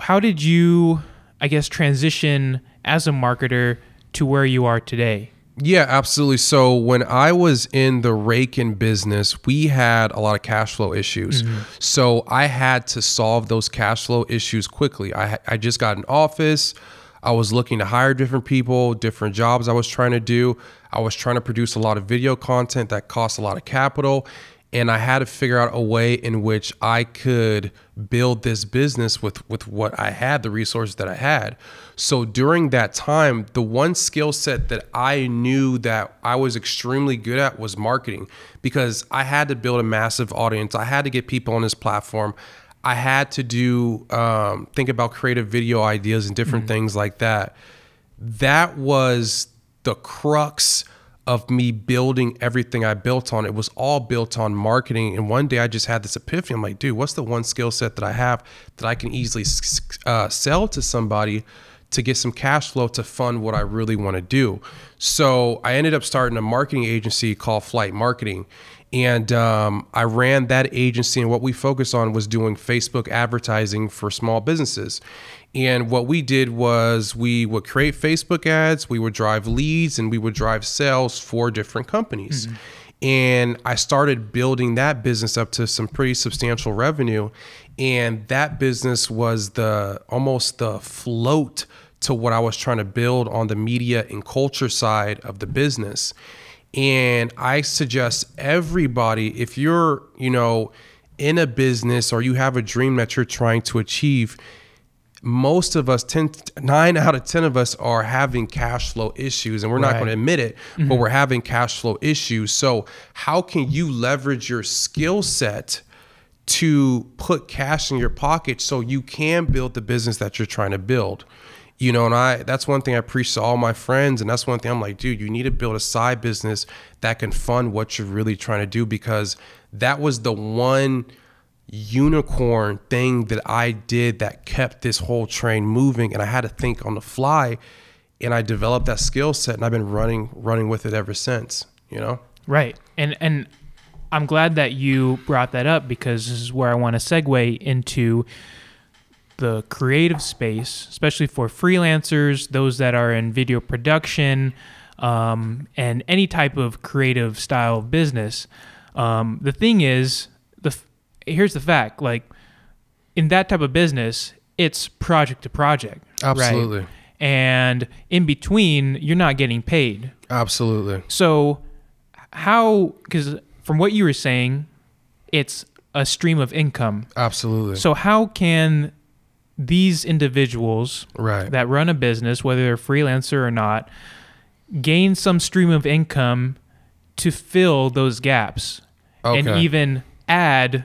how did you, I guess, transition as a marketer to where you are today? Yeah, absolutely. So when I was in the Rakken business, we had a lot of cash flow issues. Mm-hmm. So I had to solve those cash flow issues quickly. I, I just got an office. I was looking to hire different people, different jobs I was trying to do. I was trying to produce a lot of video content that cost a lot of capital. And I had to figure out a way in which I could build this business with, with what I had, the resources that I had. So during that time, the one skill set that I knew that I was extremely good at was marketing, because I had to build a massive audience. I had to get people on this platform. I had to do, um, think about creative video ideas and different mm-hmm. things like that. That was the crux of me building everything I built on. It was all built on marketing. And one day I just had this epiphany. I'm like, dude, what's the one skill set that I have that I can easily uh, sell to somebody to get some cash flow to fund what I really want to do? So I ended up starting a marketing agency called Flight Marketing. And um, I ran that agency, and what we focused on was doing Facebook advertising for small businesses. And what we did was we would create Facebook ads, we would drive leads, and we would drive sales for different companies. Mm-hmm. And I started building that business up to some pretty substantial revenue. And that business was the almost the float to what I was trying to build on the media and culture side of the business. And I suggest everybody, if you're, you know, in a business or you have a dream that you're trying to achieve, most of us, nine out of ten of us are having cash flow issues, and we're not right. going to admit it, mm-hmm. but we're having cash flow issues. So how can you leverage your skill set to put cash in your pocket so you can build the business that you're trying to build? You know, and I, that's one thing I preach to all my friends. And that's one thing I'm like, dude, you need to build a side business that can fund what you're really trying to do, because that was the one unicorn thing that I did that kept this whole train moving. And I had to think on the fly, and I developed that skill set, and I've been running, running with it ever since, you know? Right. And, and I'm glad that you brought that up, because this is where I want to segue into the creative space, especially for freelancers, those that are in video production, um, and any type of creative style of business. Um, the thing is, the here's the fact, like in that type of business, it's project to project. Absolutely. Right? And in between, you're not getting paid. Absolutely. So how, because from what you were saying, it's a stream of income. Absolutely. So how can these individuals right. that run a business, whether they're a freelancer or not, gain some stream of income to fill those gaps okay. and even add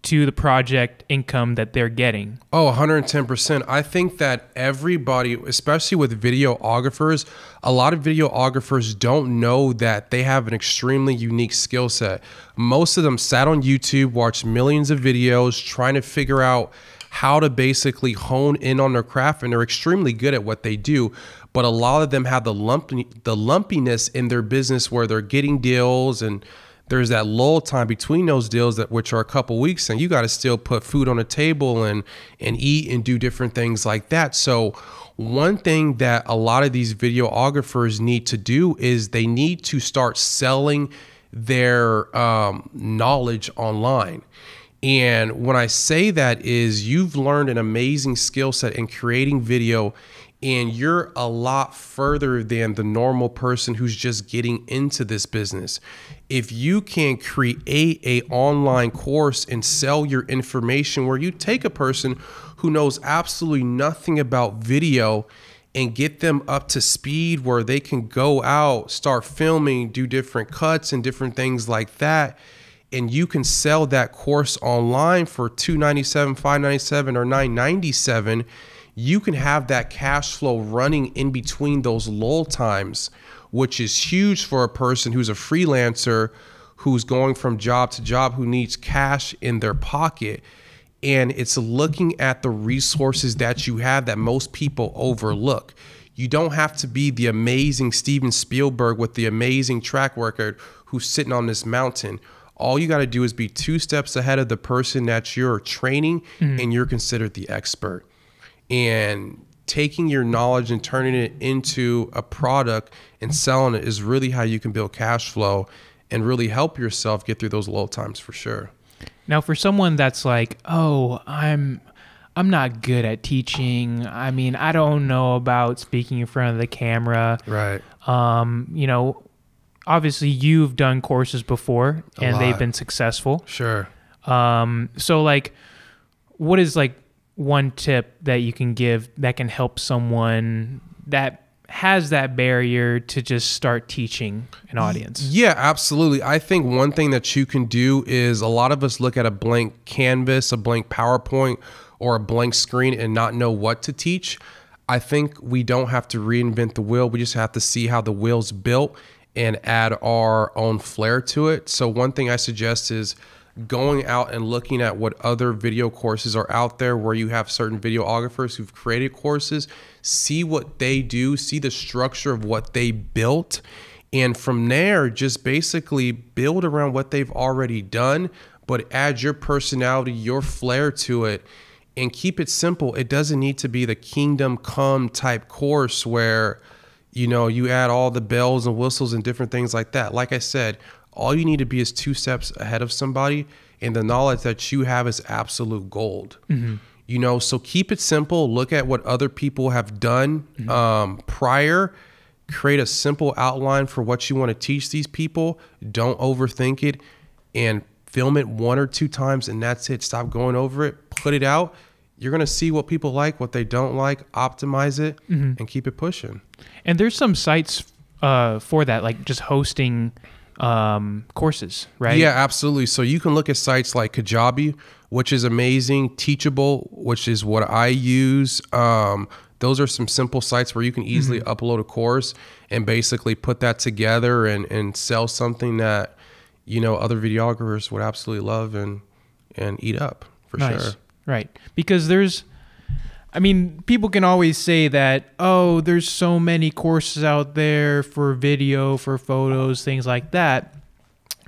to the project income that they're getting? Oh, one hundred ten percent. I think that everybody, especially with videographers, a lot of videographers don't know that they have an extremely unique skill set. Most of them sat on YouTube, watched millions of videos, trying to figure out how to basically hone in on their craft, and they're extremely good at what they do. But a lot of them have the lumpy, the lumpiness in their business where they're getting deals and there's that lull time between those deals, that which are a couple weeks, and you got to still put food on the table and and eat and do different things like that. So one thing that a lot of these videographers need to do is they need to start selling their um, knowledge online. And when I say that is, you've learned an amazing skill set in creating video, and you're a lot further than the normal person who's just getting into this business. If you can create a online course and sell your information, where you take a person who knows absolutely nothing about video and get them up to speed where they can go out, start filming, do different cuts and different things like that, and you can sell that course online for two ninety-seven, five ninety-seven, or nine ninety-seven, you can have that cash flow running in between those lull times, which is huge for a person who's a freelancer, who's going from job to job, who needs cash in their pocket. And it's looking at the resources that you have that most people overlook. You don't have to be the amazing Steven Spielberg with the amazing track record who's sitting on this mountain. All you got to do is be two steps ahead of the person that you're training, mm. and you're considered the expert. And taking your knowledge and turning it into a product and selling it is really how you can build cash flow and really help yourself get through those low times, for sure. Now, for someone that's like, oh, I'm I'm not good at teaching. I mean, I don't know about speaking in front of the camera. Right. Um, you know, obviously you've done courses before and they've been successful. Sure. Um, so like, what is like one tip that you can give that can help someone that has that barrier to just start teaching an audience? Yeah, absolutely. I think one thing that you can do is, a lot of us look at a blank canvas, a blank PowerPoint, or a blank screen and not know what to teach. I think we don't have to reinvent the wheel. We just have to see how the wheel's built and add our own flair to it. So one thing I suggest is going out and looking at what other video courses are out there, where you have certain videographers who've created courses, see what they do, see the structure of what they built. And from there, just basically build around what they've already done, but add your personality, your flair to it, and keep it simple. It doesn't need to be the kingdom come type course where, you know, you add all the bells and whistles and different things like that. Like I said, all you need to be is two steps ahead of somebody, and the knowledge that you have is absolute gold. Mm-hmm. You know, so keep it simple. Look at what other people have done mm-hmm. um, prior. Create a simple outline for what you want to teach these people. Don't overthink it, and film it one or two times, and that's it. Stop going over it. Put it out. You're going to see what people like, what they don't like, optimize it, mm-hmm. and keep it pushing. And there's some sites uh, for that, like just hosting um courses, right? Yeah, absolutely. So you can look at sites like Kajabi, which is amazing, Teachable, which is what I use. Um those are some simple sites where you can easily mm-hmm. upload a course and basically put that together and and sell something that, you know, other videographers would absolutely love and and eat up, for nice. Sure. Right. Because there's, I mean, people can always say that, oh, there's so many courses out there for video, for photos, things like that.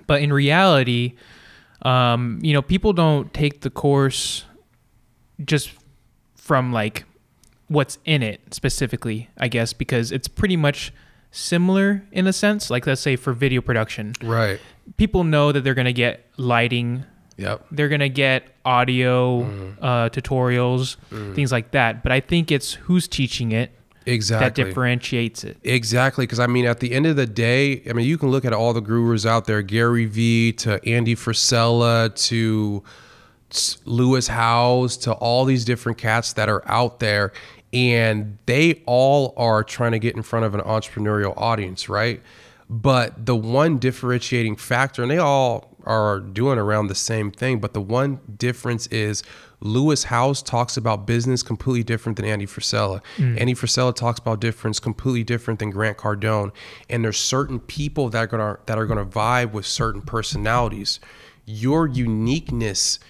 But in reality, um, you know, people don't take the course just from like what's in it specifically, I guess, because it's pretty much similar in a sense. Like, let's say for video production, right? People know that they're going to get lighting. Yep. They're going to get audio mm. uh, tutorials, mm. things like that. But I think it's who's teaching it exactly that differentiates it. Exactly. Because, I mean, at the end of the day, I mean, you can look at all the gurus out there, Gary Vee to Andy Frisella to Lewis Howes to all these different cats that are out there. And they all are trying to get in front of an entrepreneurial audience, right? But the one differentiating factor, and they all are doing around the same thing, but the one difference is Lewis Howes talks about business completely different than Andy Frisella. Mm. Andy Frisella talks about difference completely different than Grant Cardone. And there's certain people that are gonna that are gonna vibe with certain personalities. Your uniqueness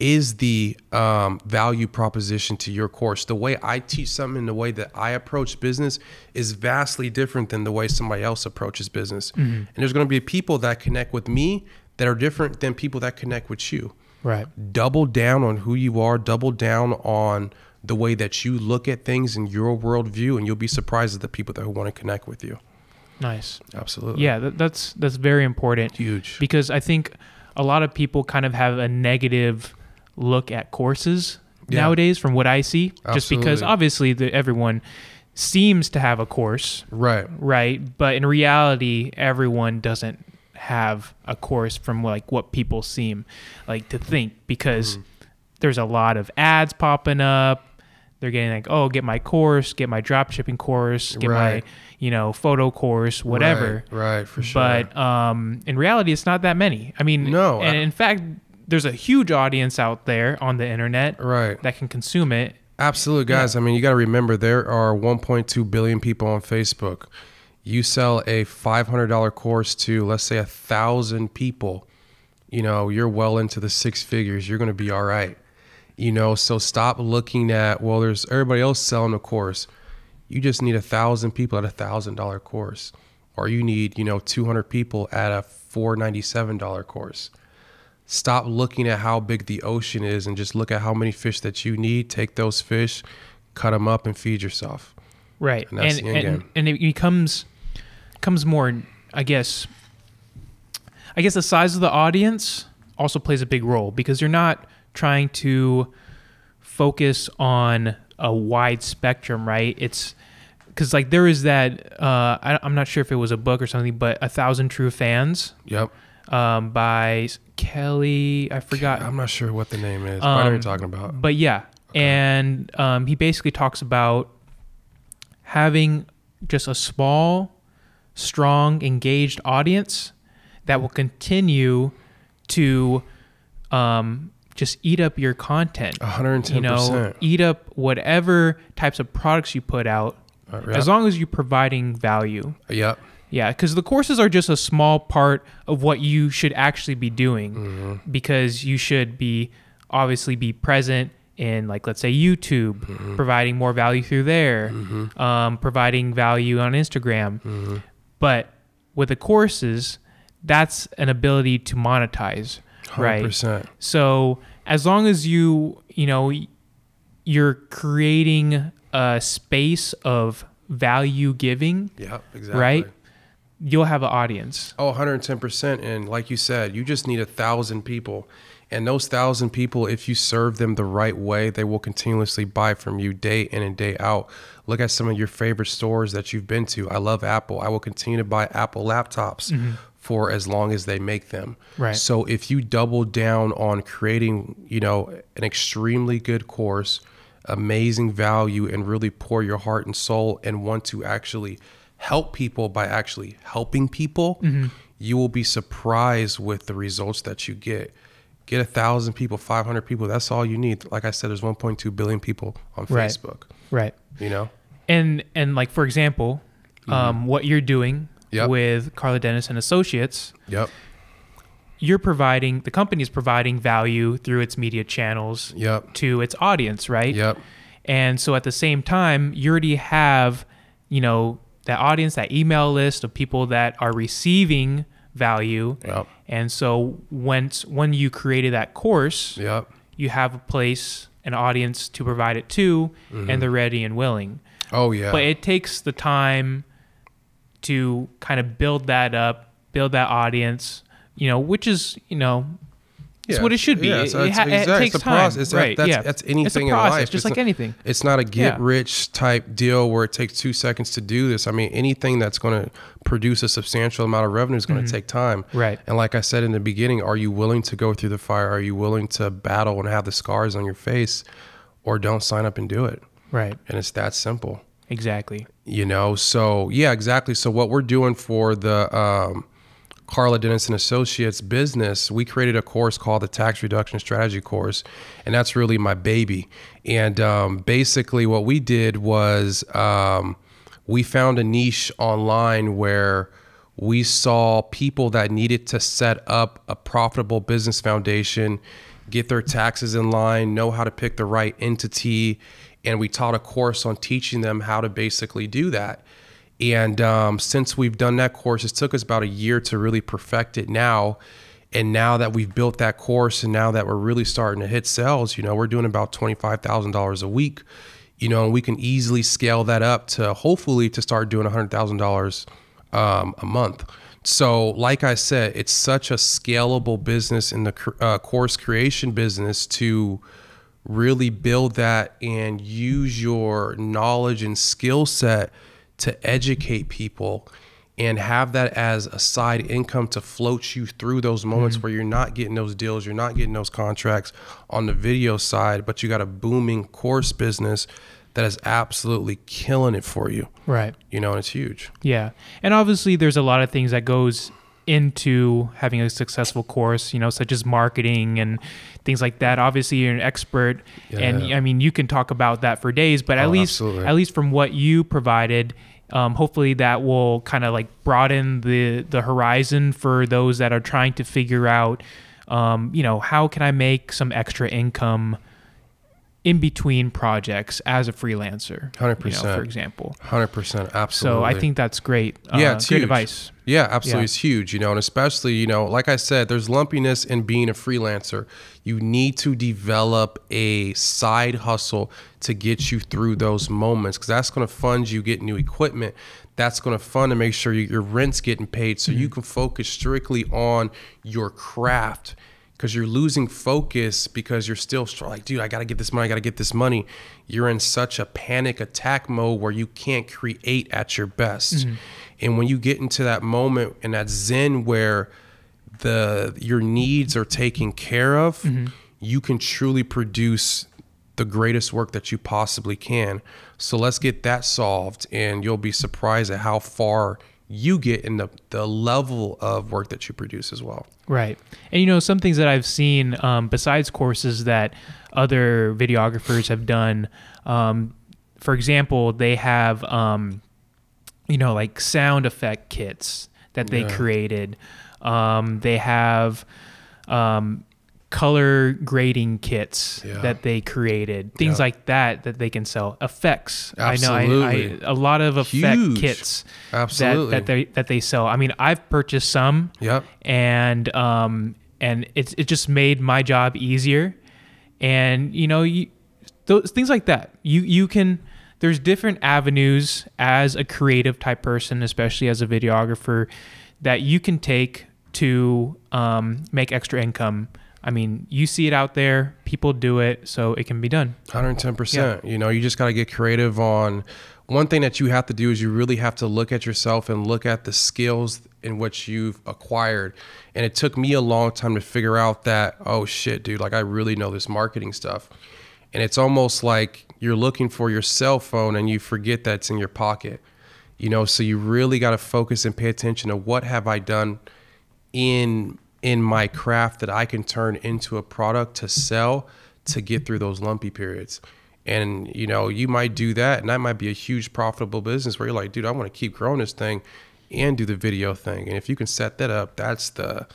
is the um, value proposition to your course. The way I teach something and the way that I approach business is vastly different than the way somebody else approaches business. Mm-hmm. And there's going to be people that connect with me that are different than people that connect with you. Right. Double down on who you are, double down on the way that you look at things in your worldview, and you'll be surprised at the people that want to connect with you. Nice. Absolutely. Yeah, that, that's, that's very important. Huge. Because I think a lot of people kind of have a negative look at courses yeah. nowadays from what I see, Absolutely. just because obviously the, everyone seems to have a course. Right. Right. But in reality, everyone doesn't have a course from like what people seem like to think, because mm. there's a lot of ads popping up. They're getting like, oh, get my course, get my drop shipping course, get right. my, you know, photo course, whatever. Right, right, for sure. But um, in reality, it's not that many. I mean, no, and I, in fact, there's a huge audience out there on the internet right. that can consume it. Absolutely, guys. Yeah. I mean, you got to remember there are one point two billion people on Facebook. You sell a five hundred dollar course to, let's say, a thousand people, you know, you're well into the six figures. You're going to be all right. You know, so stop looking at, well, there's everybody else selling a course. You just need a thousand people at a thousand dollar course, or you need, you know, two hundred people at a four ninety-seven dollar course. Stop looking at how big the ocean is and just look at how many fish that you need. Take those fish, cut them up, and feed yourself. Right. And that's and, the end and, game. And it becomes, becomes more, I guess, I guess the size of the audience also plays a big role, because you're not trying to focus on a wide spectrum, right? It's because like there is that, uh, I, I'm not sure if it was a book or something, but A Thousand True Fans. Yep. Um, by Kelly, I forgot. I'm not sure what the name is. Um, I know you're talking about. But yeah. Okay. And um, he basically talks about having just a small, strong, engaged audience that will continue to um, just eat up your content. one hundred ten percent. You know, eat up whatever types of products you put out, uh, yeah. as long as you're providing value. Yep. Yeah, because the courses are just a small part of what you should actually be doing, mm-hmm. because you should be obviously be present in, like, let's say YouTube, mm-hmm. providing more value through there, mm-hmm. um, providing value on Instagram. Mm-hmm. But with the courses, that's an ability to monetize. Right. one hundred percent. So as long as you, you know, you're creating a space of value giving, yeah, exactly. right? You'll have an audience. Oh, one hundred ten percent. And like you said, you just need a thousand people. And those thousand people, if you serve them the right way, they will continuously buy from you day in and day out. Look at some of your favorite stores that you've been to. I love Apple. I will continue to buy Apple laptops. Mm-hmm. for as long as they make them. Right. So if you double down on creating, you know, an extremely good course, amazing value, and really pour your heart and soul and want to actually help people by actually helping people, mm-hmm. you will be surprised with the results that you get. Get a thousand people, five hundred people. That's all you need. Like I said, there's one point two billion people on right. Facebook. Right. You know? And, and like, for example, mm-hmm. um, what you're doing, Yep. with Karla Dennis and Associates, yep. you're providing, the company is providing value through its media channels yep. to its audience, right? Yep. And so at the same time, you already have, you know, that audience, that email list of people that are receiving value. Yep. And so once when you created that course, yep. you have a place, an audience to provide it to, mm-hmm. and they're ready and willing. Oh, yeah. But it takes the time to kind of build that up, build that audience, you know, which is, you know, yeah. it's what it should be. Yeah, so it, it, exactly. it takes it's time. Process. It's right. a, that's, yeah. that's anything it's a process, in life. Just it's like not, anything. It's not a get yeah. rich type deal where it takes two seconds to do this. I mean, anything that's going to produce a substantial amount of revenue is going to mm-hmm. take time. Right. And like I said in the beginning, are you willing to go through the fire? Are you willing to battle and have the scars on your face, or don't sign up and do it? Right. And it's that simple. Exactly. You know, so yeah, exactly. So what we're doing for the um, Karla Dennis and Associates business, we created a course called the Tax Reduction Strategy Course, and that's really my baby. And um, basically what we did was um, we found a niche online where we saw people that needed to set up a profitable business foundation get their taxes in line, know how to pick the right entity. And we taught a course on teaching them how to basically do that. And um, since we've done that course, it took us about a year to really perfect it now. And now that we've built that course and now that we're really starting to hit sales, you know, we're doing about twenty-five thousand dollars a week, you know, and we can easily scale that up to hopefully to start doing one hundred thousand dollars um, a month. So like I said, it's such a scalable business in the uh, course creation business to really build that and use your knowledge and skill set to educate people and have that as a side income to float you through those moments mm-hmm. where you're not getting those deals, you're not getting those contracts on the video side, but you got a booming course business that is absolutely killing it for you. Right. You know, and it's huge. Yeah. And obviously there's a lot of things that goes into having a successful course, you know, such as marketing and things like that. Obviously you're an expert yeah. and I mean, you can talk about that for days, but at oh, least, absolutely. at least from what you provided, Um, hopefully that will kind of like broaden the, the horizon for those that are trying to figure out, um, you know, how can I make some extra income in between projects as a freelancer? one hundred percent. You know, for example. one hundred percent. Absolutely. So I think that's great. Yeah, uh, it's great huge. advice. Yeah, absolutely. Yeah. It's huge, you know, and especially, you know, like I said, there's lumpiness in being a freelancer. You need to develop a side hustle to get you through those moments because that's going to fund you get new equipment. That's going to fund to make sure your rent's getting paid so mm-hmm. you can focus strictly on your craft because you're losing focus because you're still like, dude, I got to get this money. I got to get this money. You're in such a panic attack mode where you can't create at your best. Mm-hmm. And when you get into that moment and that zen where the your needs are taken care of, mm-hmm. you can truly produce the greatest work that you possibly can. So let's get that solved and you'll be surprised at how far you get in the, the level of work that you produce as well. Right. And you know, some things that I've seen um, besides courses that other videographers have done, um, for example, they have... Um, you know, like sound effect kits that they yeah. created. Um, they have um, color grading kits yeah. that they created, things yeah. like that, that they can sell. Effects. Absolutely. I know I, I, a lot of effect Huge. kits Absolutely. That, that, they, that they sell. I mean, I've purchased some yep. and um, and it's, it just made my job easier. And, you know, you, those things like that, you, you can... There's different avenues as a creative type person, especially as a videographer, that you can take to um, make extra income. I mean, you see it out there, people do it, so it can be done. one hundred ten percent. Yeah. You know, you just got to get creative on one thing that you have to do is you really have to look at yourself and look at the skills in which you've acquired. And it took me a long time to figure out that, oh shit, dude, like I really know this marketing stuff. And it's almost like you're looking for your cell phone and you forget that's in your pocket, you know? So you really got to focus and pay attention to what have I done in, in my craft that I can turn into a product to sell to get through those lumpy periods. And, you know, you might do that and that might be a huge profitable business where you're like, dude, I want to keep growing this thing and do the video thing. And if you can set that up, that's the...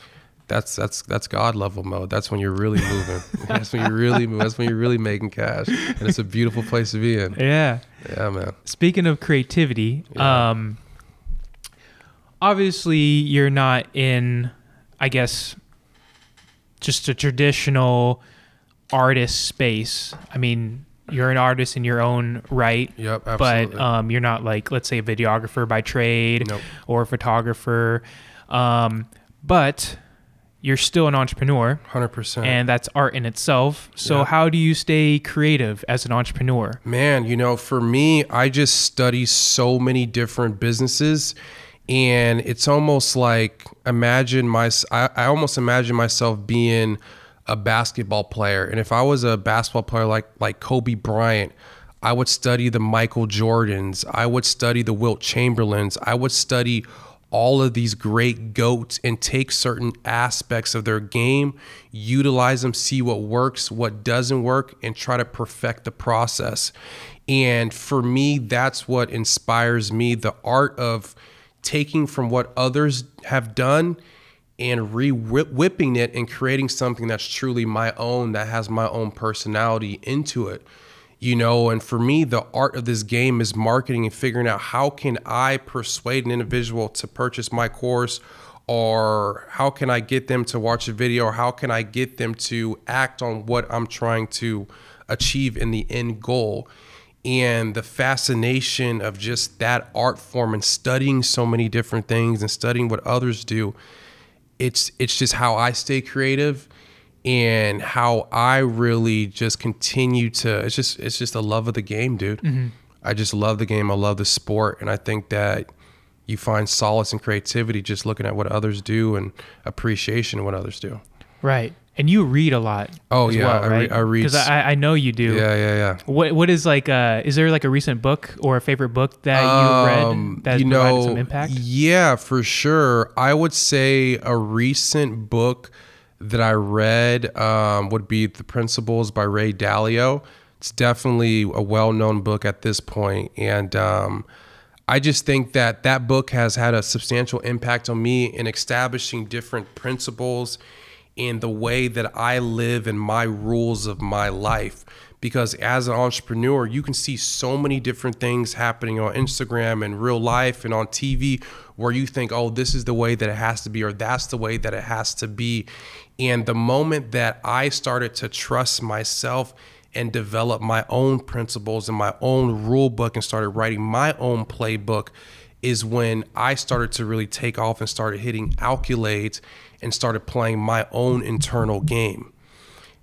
That's that's that's God level mode. That's when you're really moving. That's when you're really moving. That's when you're really making cash, and it's a beautiful place to be in. Yeah, yeah, man. Speaking of creativity, yeah. um, obviously you're not in, I guess, just a traditional artist space. I mean, you're an artist in your own right. Yep, absolutely. But um, you're not like, let's say, a videographer by trade nope. or a photographer, um, but you're still an entrepreneur. one hundred percent. And that's art in itself. So yeah. how do you stay creative as an entrepreneur? Man, you know, for me, I just study so many different businesses and it's almost like, imagine my, I, I almost imagine myself being a basketball player. And if I was a basketball player like, like Kobe Bryant, I would study the Michael Jordans. I would study the Wilt Chamberlains. I would study all of these great goats and take certain aspects of their game, utilize them, see what works, what doesn't work, and try to perfect the process. And for me, that's what inspires me, the art of taking from what others have done and re-whipping it and creating something that's truly my own, that has my own personality into it. You know, and for me, the art of this game is marketing and figuring out how can I persuade an individual to purchase my course, or how can I get them to watch a video, or how can I get them to act on what I'm trying to achieve in the end goal. And the fascination of just that art form and studying so many different things and studying what others do, it's, it's just how I stay creative. And how I really just continue to, it's just it's just the love of the game, dude. Mm-hmm. I just love the game. I love the sport. And I think that you find solace and creativity just looking at what others do and appreciation of what others do. Right. And you read a lot. Oh, yeah. Well, I, right? re I read. Because I, I know you do. Yeah, yeah, yeah. What, what is like, uh, is there like a recent book or a favorite book that um, you read that you know, provided some impact? Yeah, for sure. I would say a recent book that I read um, would be The Principles by Ray Dalio. It's definitely a well-known book at this point. And um, I just think that that book has had a substantial impact on me in establishing different principles in the way that I live and my rules of my life. Because as an entrepreneur, you can see so many different things happening on Instagram and real life and on T V where you think, oh, this is the way that it has to be, or that's the way that it has to be. And the moment that I started to trust myself and develop my own principles and my own rule book and started writing my own playbook is when I started to really take off and started hitting accolades and started playing my own internal game.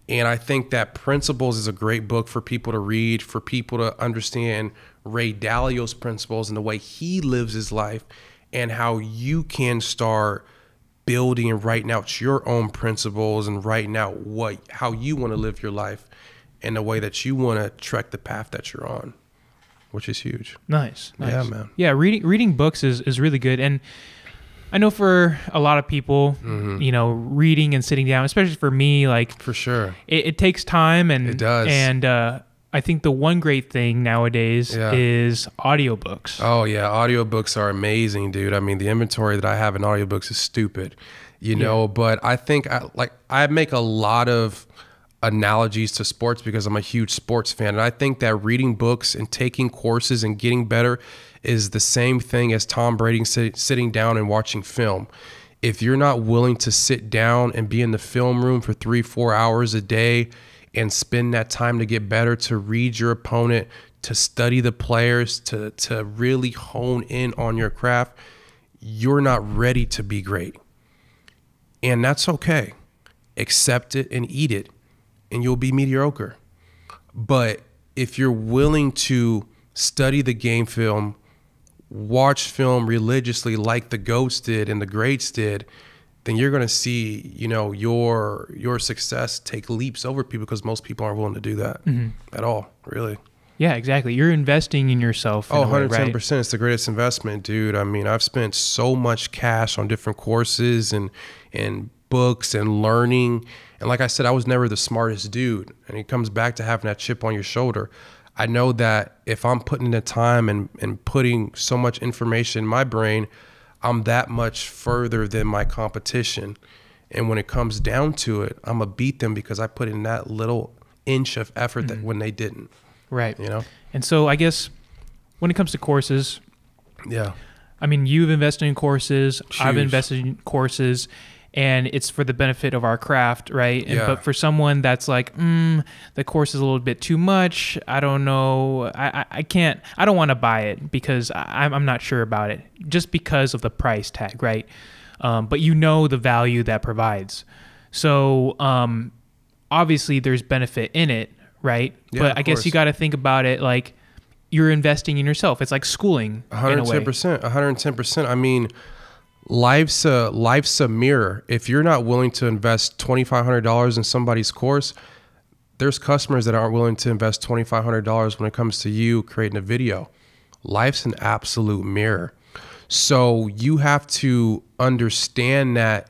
And I think that Principles is a great book for people to read, for people to understand Ray Dalio's principles and the way he lives his life, and how you can start building and writing out your own principles and writing out what, how you want to live your life and the way that you want to trek the path that you're on, which is huge. Nice. nice. Yeah, man. Yeah, reading, reading books is, is really good. And I know for a lot of people, mm-hmm. you know, reading and sitting down, especially for me, like for sure, it, it takes time, and it does. And uh, I think the one great thing nowadays yeah. is audiobooks. Oh yeah, audiobooks are amazing, dude. I mean, the inventory that I have in audiobooks is stupid, you know. Yeah. But I think I like I make a lot of analogies to sports because I'm a huge sports fan, and I think that reading books and taking courses and getting better is the same thing as Tom Brady sit, sitting down and watching film. If you're not willing to sit down and be in the film room for three, four hours a day and spend that time to get better, to read your opponent, to study the players, to, to really hone in on your craft, you're not ready to be great. And that's okay. Accept it and eat it, and you'll be mediocre. But if you're willing to study the game film, watch film religiously like the GOATs did and the greats did, then you're going to see, you know, your your success take leaps over people, because most people aren't willing to do that mm-hmm. at all, really. Yeah, exactly. You're investing in yourself. In oh, one hundred ten percent. Way, right? It's the greatest investment, dude. I mean, I've spent so much cash on different courses and, and books and learning. And like I said, I was never the smartest dude. And it comes back to having that chip on your shoulder. I know that if I'm putting in the time and, and putting so much information in my brain, I'm that much further than my competition. And when it comes down to it, I'm going to beat them because I put in that little inch of effort mm-hmm. that when they didn't. Right. You know? And so I guess when it comes to courses, yeah, I mean, you've invested in courses, Jeez. I've invested in courses, and it's for the benefit of our craft, right? And, yeah. But for someone that's like, mm, the course is a little bit too much. I don't know. I, I, I can't, I don't want to buy it because I, I'm not sure about it, just because of the price tag, right? Um, but you know the value that provides. So um, obviously there's benefit in it, right? Yeah, but I guess course. you got to think about it like you're investing in yourself. It's like schooling in a way. one hundred ten percent. I mean, Life's a, life's a mirror. If you're not willing to invest twenty-five hundred dollars in somebody's course, there's customers that aren't willing to invest twenty-five hundred dollars when it comes to you creating a video. Life's an absolute mirror. So you have to understand that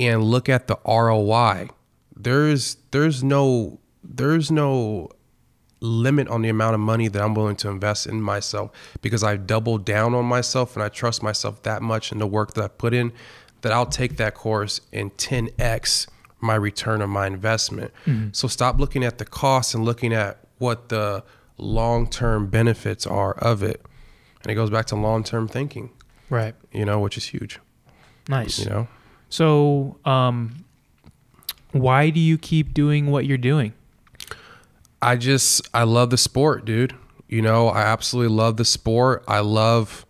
and look at the R O I. There's, there's, no, there's no limit on the amount of money that I'm willing to invest in myself, because I've doubled down on myself and I trust myself that much in the work that I put in that I'll take that course and ten X my return on my investment. Mm-hmm. So stop looking at the cost and looking at what the long-term benefits are of it. And it goes back to long-term thinking. Right. You know, which is huge. Nice. You know? So um, why do you keep doing what you're doing? I just, I love the sport, dude. You know, I absolutely love the sport. I love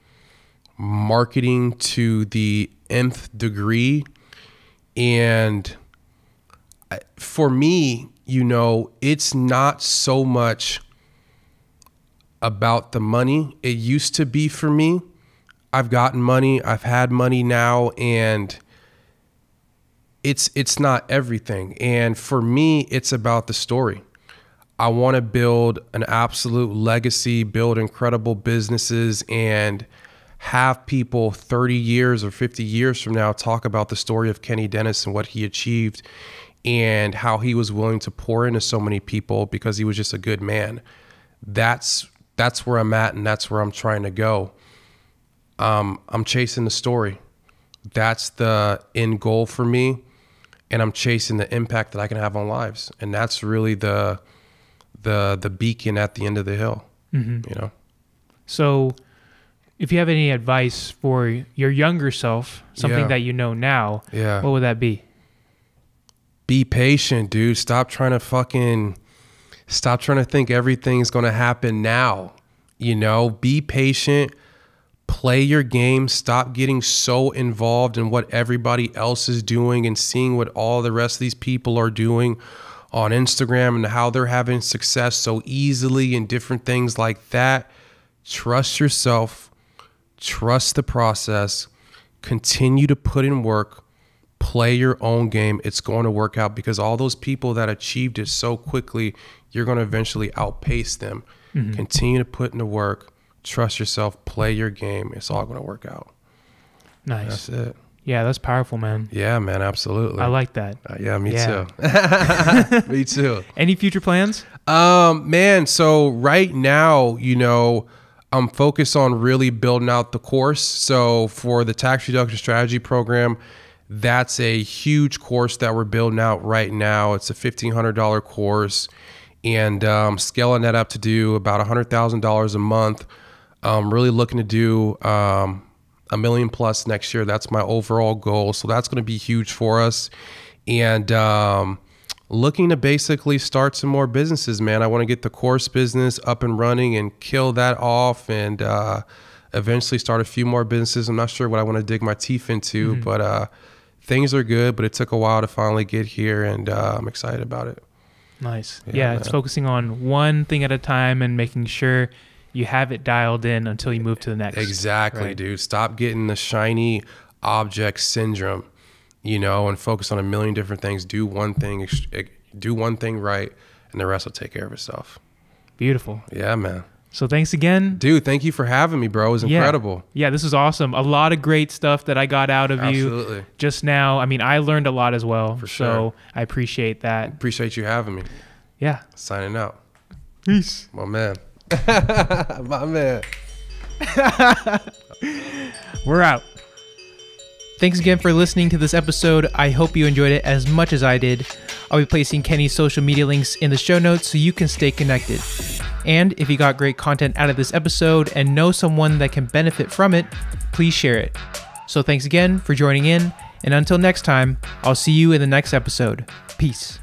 marketing to the nth degree. And for me, you know, it's not so much about the money. It used to be for me. I've gotten money, I've had money now, and it's it's not everything. And for me, it's about the story. I want to build an absolute legacy, build incredible businesses, and have people thirty years or fifty years from now talk about the story of Kenny Dennis and what he achieved and how he was willing to pour into so many people because he was just a good man. That's that's where I'm at, and that's where I'm trying to go. Um, I'm chasing the story. That's the end goal for me, and I'm chasing the impact that I can have on lives, and that's really the the the beacon at the end of the hill. Mm-hmm. You know. So, if you have any advice for your younger self, something yeah. that you know now, yeah. what would that be? Be patient, dude. Stop trying to fucking stop trying to think everything's going to happen now. You know, be patient. Play your game. Stop getting so involved in what everybody else is doing and seeing what all the rest of these people are doing on Instagram and how they're having success so easily and different things like that. Trust yourself. Trust the process. Continue to put in work. Play your own game. It's going to work out because all those people that achieved it so quickly, you're going to eventually outpace them. Mm-hmm. Continue to put in the work. Trust yourself, play your game. It's all going to work out. Nice. That's it. Yeah, that's powerful, man. Yeah, man, absolutely. I like that. Uh, yeah, me yeah. too. Me too. Any future plans? Um, man, so right now, you know, I'm focused on really building out the course. So for the Tax Reduction Strategy Program, that's a huge course that we're building out right now. It's a fifteen hundred dollar course, and um, scaling that up to do about one hundred thousand dollars a month. I'm really looking to do um, a million plus next year. That's my overall goal. So that's going to be huge for us. And um, looking to basically start some more businesses, man. I want to get the course business up and running and kill that off and uh, eventually start a few more businesses. I'm not sure what I want to dig my teeth into, mm-hmm. but uh, things are good. But it took a while to finally get here, and uh, I'm excited about it. Nice. Yeah, yeah it's focusing on one thing at a time and making sure you have it dialed in until you move to the next. Exactly, right? Dude. Stop getting the shiny object syndrome, you know, and focus on a million different things. Do one thing, do one thing right, and the rest will take care of itself. Beautiful. Yeah, man. So thanks again. Dude, thank you for having me, bro. It was yeah. incredible. Yeah, this was awesome. A lot of great stuff that I got out of Absolutely. you just now. I mean, I learned a lot as well. For sure. So I appreciate that. Appreciate you having me. Yeah. Signing out. Peace. My man. My man. We're out. Thanks again for listening to this episode. I hope you enjoyed it as much as I did. I'll be placing Kenny's social media links in the show notes so you can stay connected. And if you got great content out of this episode and know someone that can benefit from it, please share it. So thanks again for joining in, and until next time, I'll see you in the next episode. Peace.